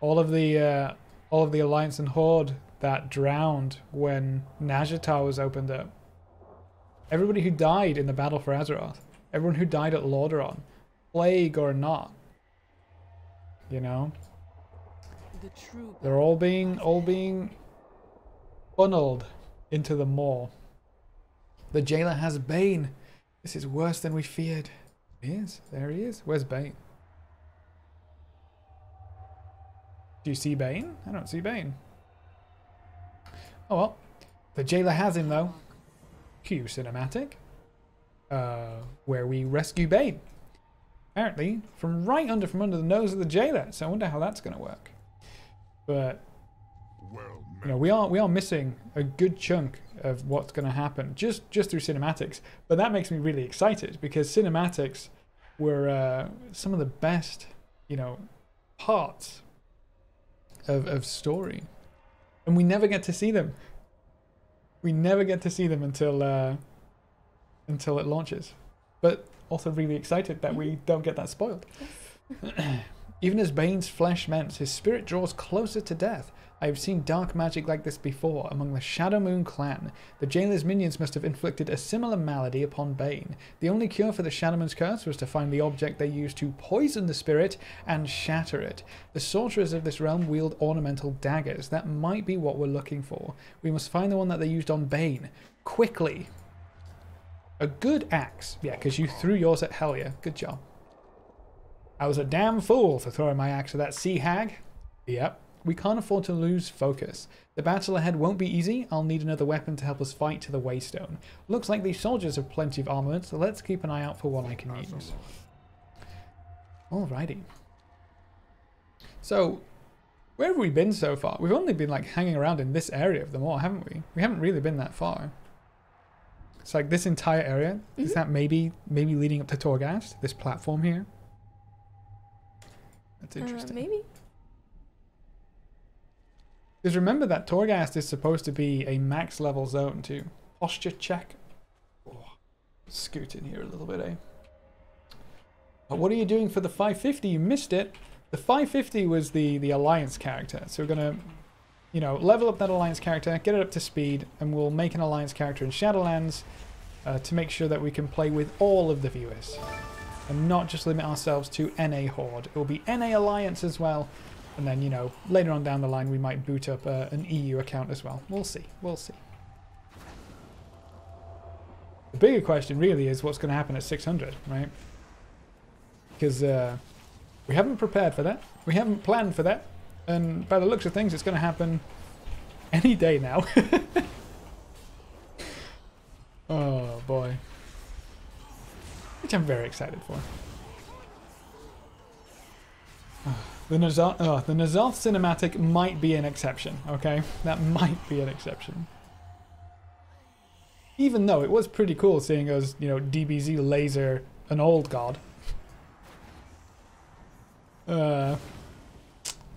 All of the, uh, all of the Alliance and Horde that drowned when Najatah was opened up. Everybody who died in the battle for Azeroth. Everyone who died at Lordaeron. Plague or not. You know? The true They're all being, all being funneled into the Maw. The Jailer has Bane. This is worse than we feared. He is. There he is. Where's Bane? Do you see Bane? I don't see Bane. Oh well. The Jailer has him though. Cue cinematic. Uh, where we rescue Bane. Apparently from right under from under the nose of the Jailer. So I wonder how that's going to work. But you know, we are we are missing a good chunk of what's going to happen just just through cinematics, but that makes me really excited because cinematics were uh, some of the best you know parts of of story, and we never get to see them. We never get to see them until uh, until it launches. But also really excited that we don't get that spoiled. Even as Bane's flesh mends, his spirit draws closer to death. I have seen dark magic like this before among the Shadowmoon clan. The Jailer's minions must have inflicted a similar malady upon Bane. The only cure for the Shadowmoon's curse was to find the object they used to poison the spirit and shatter it. The sorcerers of this realm wield ornamental daggers. That might be what we're looking for. We must find the one that they used on Bane. Quickly. A good axe. Yeah, because you threw yours at Helya. Good job. I was a damn fool for throwing my axe at that sea hag. Yep. We can't afford to lose focus. The battle ahead won't be easy. I'll need another weapon to help us fight to the Waystone. Looks like these soldiers have plenty of armament, so let's keep an eye out for one I can use. Alrighty. So, where have we been so far? We've only been like hanging around in this area of the Maw, haven't we? We haven't really been that far. It's like this entire area. Mm-hmm. Is that maybe maybe leading up to Torghast? This platform here? That's interesting. Uh, maybe. Because remember that Torghast is supposed to be a max level zone too. Posture check. Oh, scoot in here a little bit, eh? But what are you doing for the five fifty? You missed it. The five fifty was the, the Alliance character. So we're going to, you know, level up that Alliance character, get it up to speed, and we'll make an Alliance character in Shadowlands uh, to make sure that we can play with all of the viewers. And not just limit ourselves to N A Horde. It will be N A Alliance as well. And then, you know, later on down the line, we might boot up uh, an E U account as well. We'll see. We'll see. The bigger question really is what's going to happen at six hundred, right? Because uh, we haven't prepared for that. We haven't planned for that. And by the looks of things, it's going to happen any day now. Oh, boy. Which I'm very excited for. Oh. The N'Zoth, oh, the N'Zoth cinematic might be an exception, okay? That might be an exception. Even though it was pretty cool seeing us, you know, D B Z laser an old god. Uh,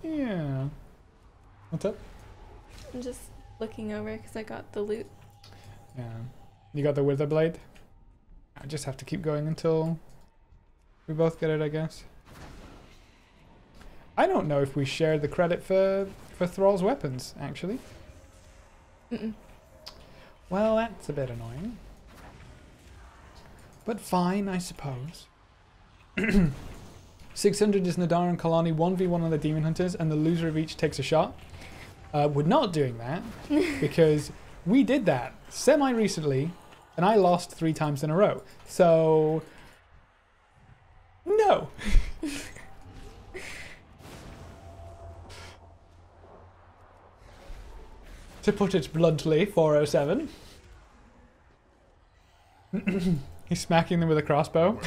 yeah. What's up? I'm just looking over because I got the loot. Yeah. You got the Wither Blade? I just have to keep going until we both get it, I guess. I don't know if we shared the credit for, for Thrall's weapons, actually. Mm-mm. Well, that's a bit annoying. But fine, I suppose. six hundred is Nadara and Kalani one v one on the Demon Hunters, and the loser of each takes a shot. Uh, we're not doing that, because we did that semi-recently, and I lost three times in a row. So... no! To put it bluntly, four oh seven. He's smacking them with a crossbow.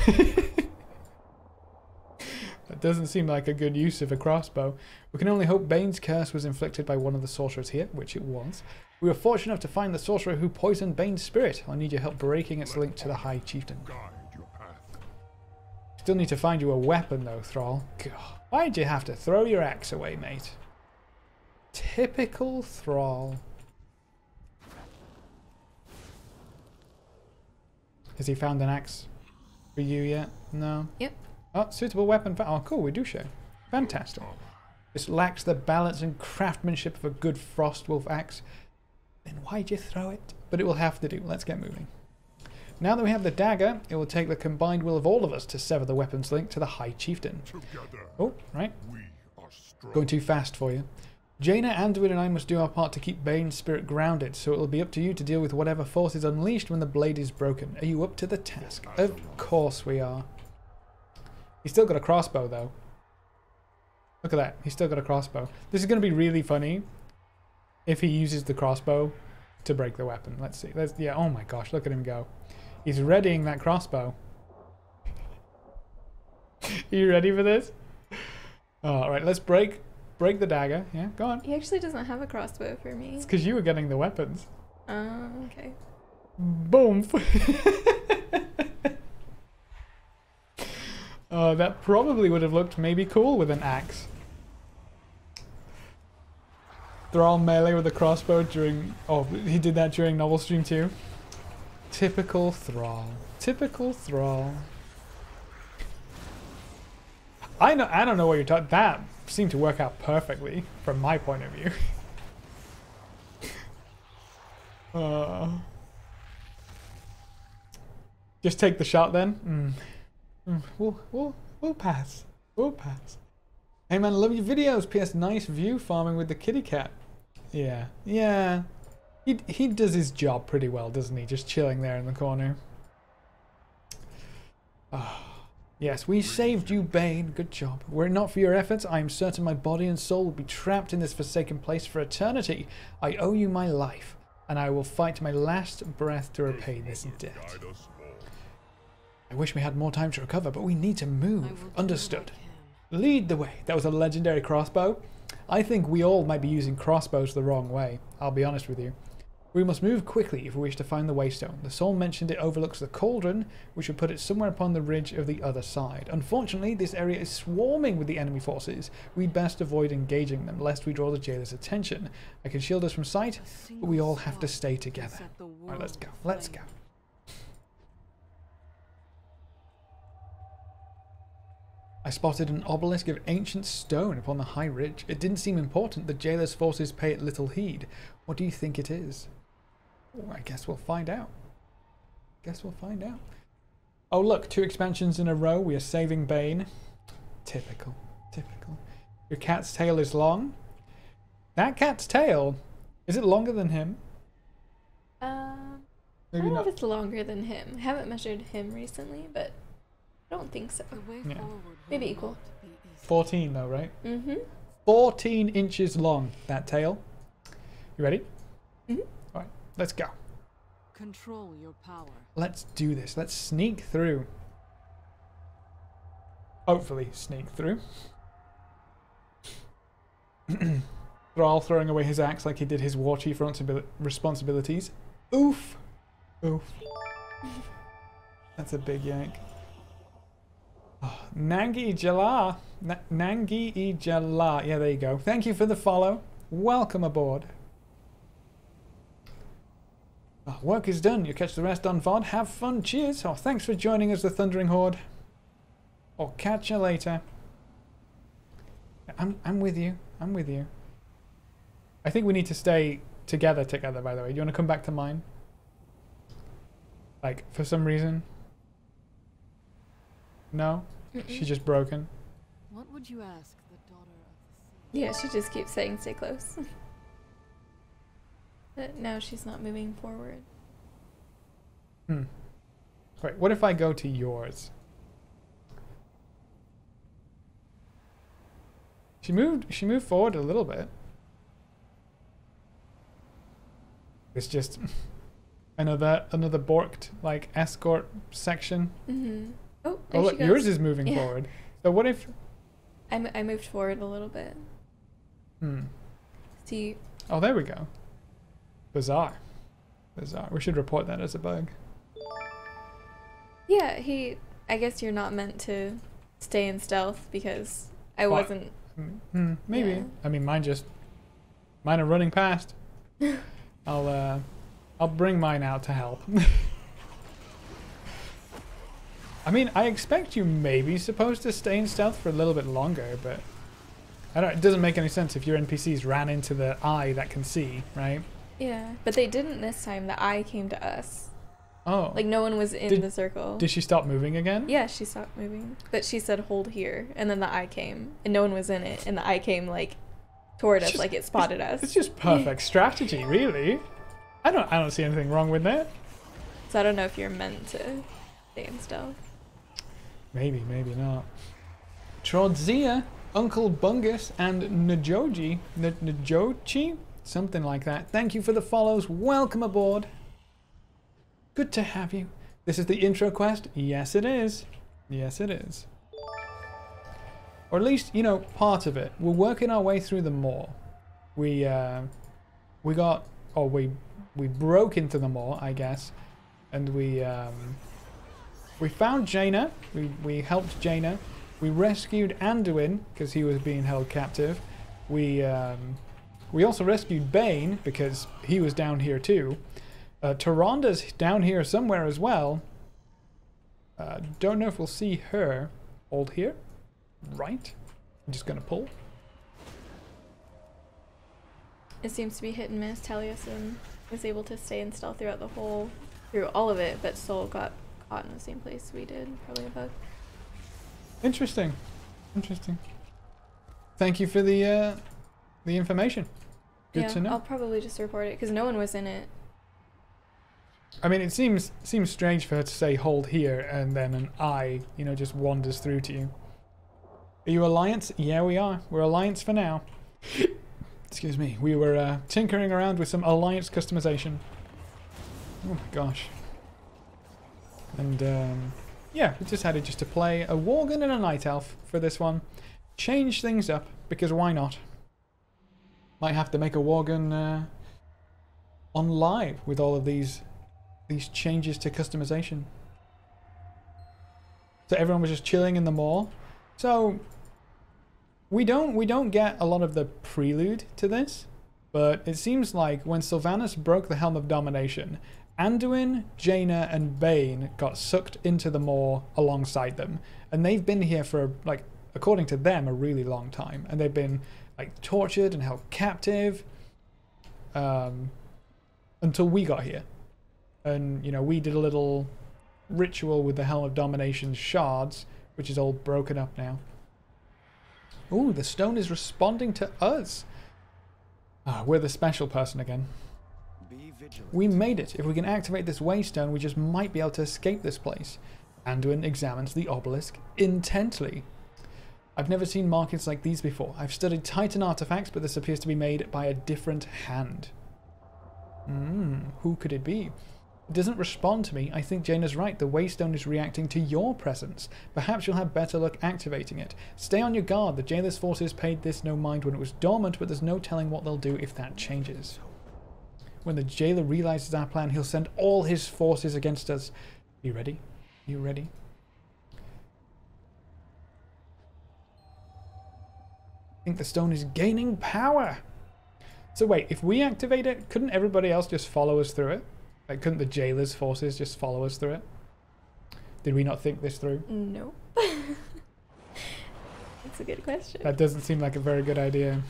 That doesn't seem like a good use of a crossbow. We can only hope Bane's curse was inflicted by one of the sorcerers here, which it was. We were fortunate enough to find the sorcerer who poisoned Bane's spirit. I'll need your help breaking its link to the High Chieftain. Still need to find you a weapon though, Thrall. God, why'd you have to throw your axe away, mate? Typical Thrall. Has he found an axe for you yet? No? Yep. Oh, suitable weapon for... Oh, cool, we do show. Fantastic. This lacks the balance and craftsmanship of a good Frostwolf axe. Then why'd you throw it? But it will have to do. Let's get moving. Now that we have the dagger, it will take the combined will of all of us to sever the weapon's link to the High Chieftain. Together, oh, right. We are strong. Going too fast for you. Jaina, Anduin and I must do our part to keep Bane's spirit grounded, so it will be up to you to deal with whatever force is unleashed when the blade is broken. Are you up to the task? Of course we are. He's still got a crossbow, though. Look at that. He's still got a crossbow. This is going to be really funny if he uses the crossbow to break the weapon. Let's see. Let's, yeah, oh my gosh, look at him go. He's readying that crossbow. Are you ready for this? Oh, all right, let's break... Break the dagger. Yeah, go on. He actually doesn't have a crossbow for me. It's because you were getting the weapons. Oh, uh, okay. Boom. uh, that probably would have looked maybe cool with an axe. Thrall melee with a crossbow during... Oh, he did that during Novel Stream two. Typical Thrall. Typical Thrall. I, know, I don't know what you're talking... That... seem to work out perfectly from my point of view. uh, just take the shot then. Mm. Mm. We'll, we'll, we'll pass. We'll pass. Hey man, love your videos. P S Nice view farming with the kitty cat. Yeah. Yeah. He, he does his job pretty well, doesn't he? Just chilling there in the corner. Ah. Oh. Yes, we saved you, Bane. Good job. Were it not for your efforts, I am certain my body and soul will be trapped in this forsaken place for eternity. I owe you my life, and I will fight my last breath to repay this debt. I wish we had more time to recover, but we need to move. Understood. Lead the way. That was a legendary crossbow. I think we all might be using crossbows the wrong way. I'll be honest with you. We must move quickly if we wish to find the Waystone. The soul mentioned it overlooks the cauldron, which would put it somewhere upon the ridge of the other side. Unfortunately, this area is swarming with the enemy forces. We'd best avoid engaging them, lest we draw the jailer's attention. I can shield us from sight, but we all have to stay together. Alright, let's go. Let's go. I spotted an obelisk of ancient stone upon the high ridge. It didn't seem important. The jailer's forces pay it little heed. What do you think it is? Oh, I guess we'll find out. Guess we'll find out. Oh look, two expansions in a row. We are saving Bane. Typical. Typical. Your cat's tail is long. That cat's tail? Is it longer than him? Uh, Maybe I don't not. know if it's longer than him. I haven't measured him recently, but I don't think so. Yeah. Maybe equal. fourteen though, right? Mm-hmm. fourteen inches long, that tail. You ready? Mm-hmm. Alright, let's go. Control your power. Let's do this. Let's sneak through. Hopefully sneak through. Thrall throwing away his axe like he did his war chief responsibilities. Oof! Oof. That's a big yank. Oh, Nangi Jala. Na Nangi Jala. Yeah, there you go. Thank you for the follow. Welcome aboard. Oh, work is done. You catch the rest on V O D. Have fun. Cheers. Oh, thanks for joining us, the Thundering Horde. Or oh, catch you later. I'm, I'm with you. I'm with you. I think we need to stay together together, by the way. Do you want to come back to mine? Like, for some reason? No? Mm-mm. She's just broken. What would you ask the daughter of the sea? Yeah, she just keeps saying stay close. But now she's not moving forward. Hmm. Alright, what if I go to yours? She moved she moved forward a little bit. It's just another another borked like escort section. Mm-hmm. Oh, oh look, yours is moving yeah. forward. So what if I, m I moved forward a little bit. Hmm. See. Oh, there we go. Bizarre. Bizarre. We should report that as a bug. Yeah, he I guess you're not meant to stay in stealth because I well, wasn't. Hmm, maybe. Yeah. I mean, mine just. Mine are running past. I'll uh, I'll bring mine out to help. I mean, I expect you maybe supposed to stay in stealth for a little bit longer, but I don't. It doesn't make any sense if your N P Cs ran into the eye that can see, right? Yeah, but they didn't this time. The eye came to us. Oh. Like, no one was in did, the circle. Did she stop moving again? Yeah, she stopped moving. But she said, hold here. And then the eye came. And no one was in it. And the eye came, like, toward it's us, just, like it spotted it's, us. It's just perfect strategy, really. I don't I don't see anything wrong with that. So I don't know if you're meant to stay in stealth. Maybe, maybe not. Trodzia, Uncle Bungus, and Njoji. Njoji? Something like that. Thank you for the follows. Welcome aboard. Good to have you. This is the intro quest? Yes, it is. Yes, it is. Or at least, you know, part of it. We're working our way through the Maw. We, uh, we got, or we, we broke into the Maw, I guess. And we, um, we found Jaina. We, we helped Jaina. We rescued Anduin, because he was being held captive. We, um, we also rescued Bane, because he was down here too. Uh, Tyrande's down here somewhere as well. Uh, don't know if we'll see her. Hold here. Right. I'm just going to pull. It seems to be hit and miss. Taliesin was able to stay in stealth throughout the whole, through all of it, but Sol got caught in the same place we did. Probably a bug. Interesting. Interesting. Thank you for the, uh, the information. Good yeah, to know. I'll probably just report it, because no one was in it. I mean, it seems seems strange for her to say hold here and then an eye, you know, just wanders through to you. Are you Alliance? Yeah, we are. We're Alliance for now. Excuse me. We were uh, tinkering around with some Alliance customization. Oh my gosh. And um, yeah, we decided just to play a Worgen and a Night Elf for this one. Change things up, because why not? Might have to make a Worgen uh, on live with all of these... these changes to customization. So everyone was just chilling in the Maw. So we don't we don't get a lot of the prelude to this, but it seems like when Sylvanas broke the Helm of Domination, Anduin, Jaina, and Bane got sucked into the Maw alongside them, and they've been here for, like, according to them, a really long time, and they've been, like, tortured and held captive um, until we got here. And, you know, we did a little ritual with the Helm of Domination's shards, which is all broken up now. Ooh, the stone is responding to us. Ah, we're the special person again. Be vigilant. We made it. If we can activate this waystone, we just might be able to escape this place. Anduin examines the obelisk intently. I've never seen markings like these before. I've studied Titan artifacts, but this appears to be made by a different hand. Mmm, who could it be? It doesn't respond to me. I think Jaina's right. The waystone is reacting to your presence. Perhaps you'll have better luck activating it. Stay on your guard. The Jailer's forces paid this no mind when it was dormant, but there's no telling what they'll do if that changes. When the Jailer realizes our plan, he'll send all his forces against us. You ready? You ready? I think the stone is gaining power. So wait, if we activate it, couldn't everybody else just follow us through it? Like, couldn't the Jailer's forces just follow us through it? Did we not think this through? No. That's a good question. That doesn't seem like a very good idea.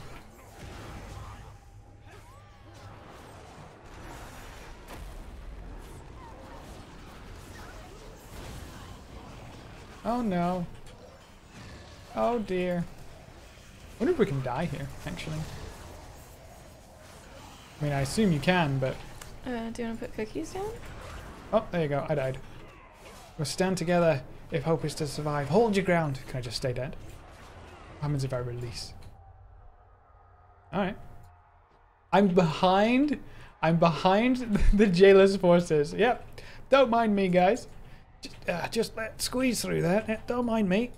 Oh no. Oh dear. I wonder if we can die here, actually. I mean, I assume you can, but... Uh, do you want to put cookies down? Oh, there you go. I died. We'll stand together if hope is to survive. Hold your ground. Can I just stay dead? What happens if I release? Alright. I'm behind. I'm behind the Jailer's forces. Yep. Don't mind me, guys. Just, uh, just let squeeze through there. Don't mind me.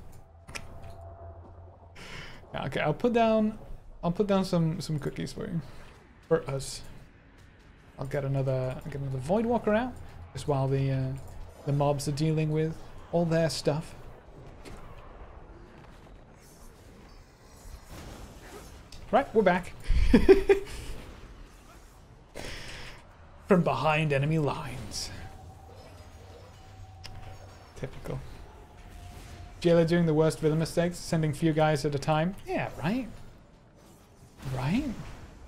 Okay, I'll put down... I'll put down some, some cookies for you. For us. I'll get another, I'll get another Voidwalker out, just while the uh, the mobs are dealing with all their stuff. Right, we're back. From behind enemy lines. Typical. Jailer doing the worst villain mistakes, sending few guys at a time. Yeah, right? Right?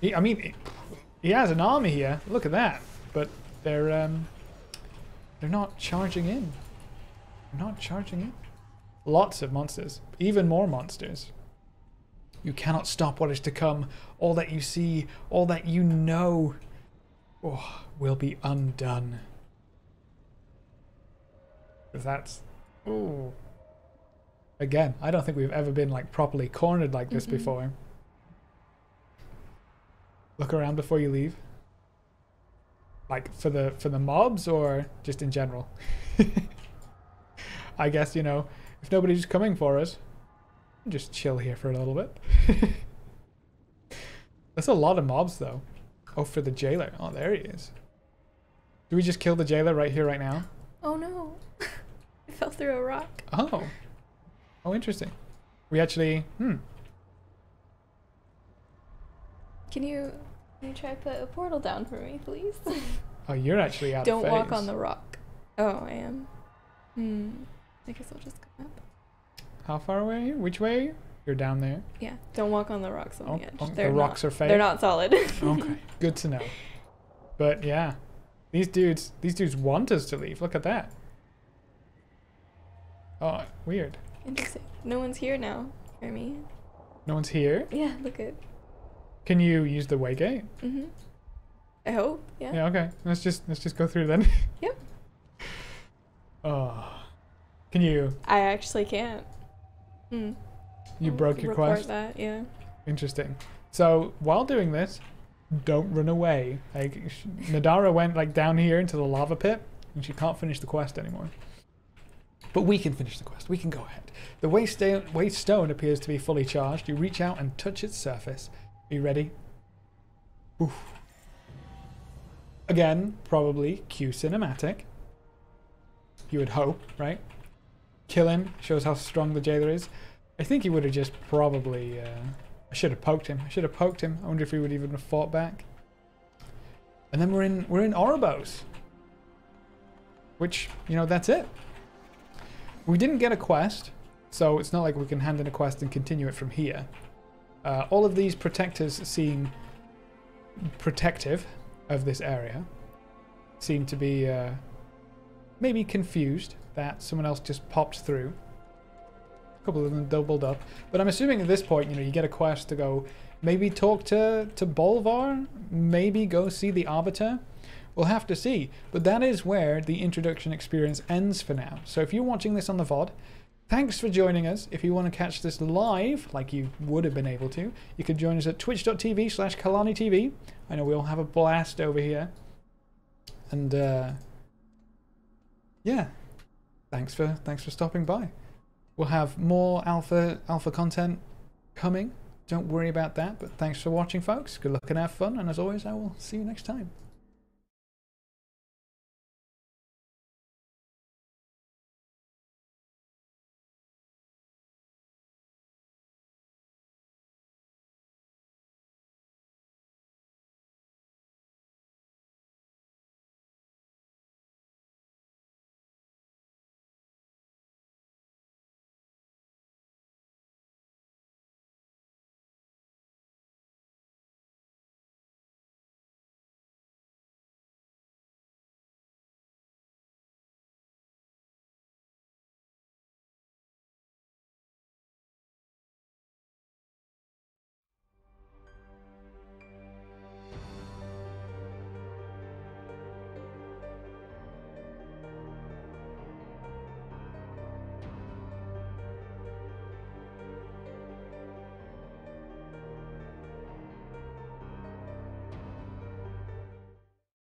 He, I mean, he has an army here. Look at that. But they're, um, they're not charging in. They're not charging in. Lots of monsters. Even more monsters. You cannot stop what is to come. All that you see, all that you know, oh, will be undone. Because that's... Ooh. Again, I don't think we've ever been like properly cornered like this mm-hmm. before. Look around before you leave. Like for the for the mobs or just in general? I guess, you know, if nobody's coming for us, just chill here for a little bit. That's a lot of mobs though. Oh, for the jailer. Oh, there he is. Do we just kill the jailer right here, right now? Oh no. I fell through a rock. Oh. Oh, interesting. We actually... Hmm. Can you, can you try put a portal down for me, please? Oh, you're actually out Don't of phase. Walk on the rock. Oh, I am. Hmm. I guess I'll just come up. How far away are you? Which way are you? You're down there. Yeah, don't walk on the rocks on oh, the edge. Oh, the rocks not, are fake. They're not solid. Okay, good to know. But yeah, these dudes, these dudes want us to leave. Look at that. Oh, weird. Interesting. No one's here now. Hear me? No one's here? Yeah, look good. Can you use the way gate? Mm-hmm. I hope. Yeah. Yeah. Okay. Let's just let's just go through then. Yep. Oh, can you? I actually can't. Hmm. You broke your quest. That, yeah. Interesting. So while doing this, don't run away. Like Nadara went like down here into the lava pit, and she can't finish the quest anymore. But we can finish the quest. We can go ahead. The waste stone appears to be fully charged. You reach out and touch its surface. Are you ready? Oof. Again, probably Q cinematic. You would hope, right? Killing shows how strong the jailer is. I think he would have just probably, uh, I should have poked him. I should have poked him. I wonder if he would even have fought back. And then we're in, we're in Oribos. Which, you know, that's it. We didn't get a quest, so it's not like we can hand in a quest and continue it from here. Uh, all of these protectors seem protective of this area. Seem to be uh, maybe confused that someone else just popped through. A couple of them doubled up, but I'm assuming at this point, you know, you get a quest to go maybe talk to to Bolvar, maybe go see the Arbiter. We'll have to see, but that is where the introduction experience ends for now. So if you're watching this on the V O D, thanks for joining us. If you want to catch this live, like you would have been able to, you can join us at twitch dot t v slash Kalani T V. I know we all have a blast over here, and uh, yeah, thanks for thanks for stopping by. We'll have more alpha alpha content coming. Don't worry about that, but thanks for watching, folks. Good luck and have fun, and as always, I will see you next time.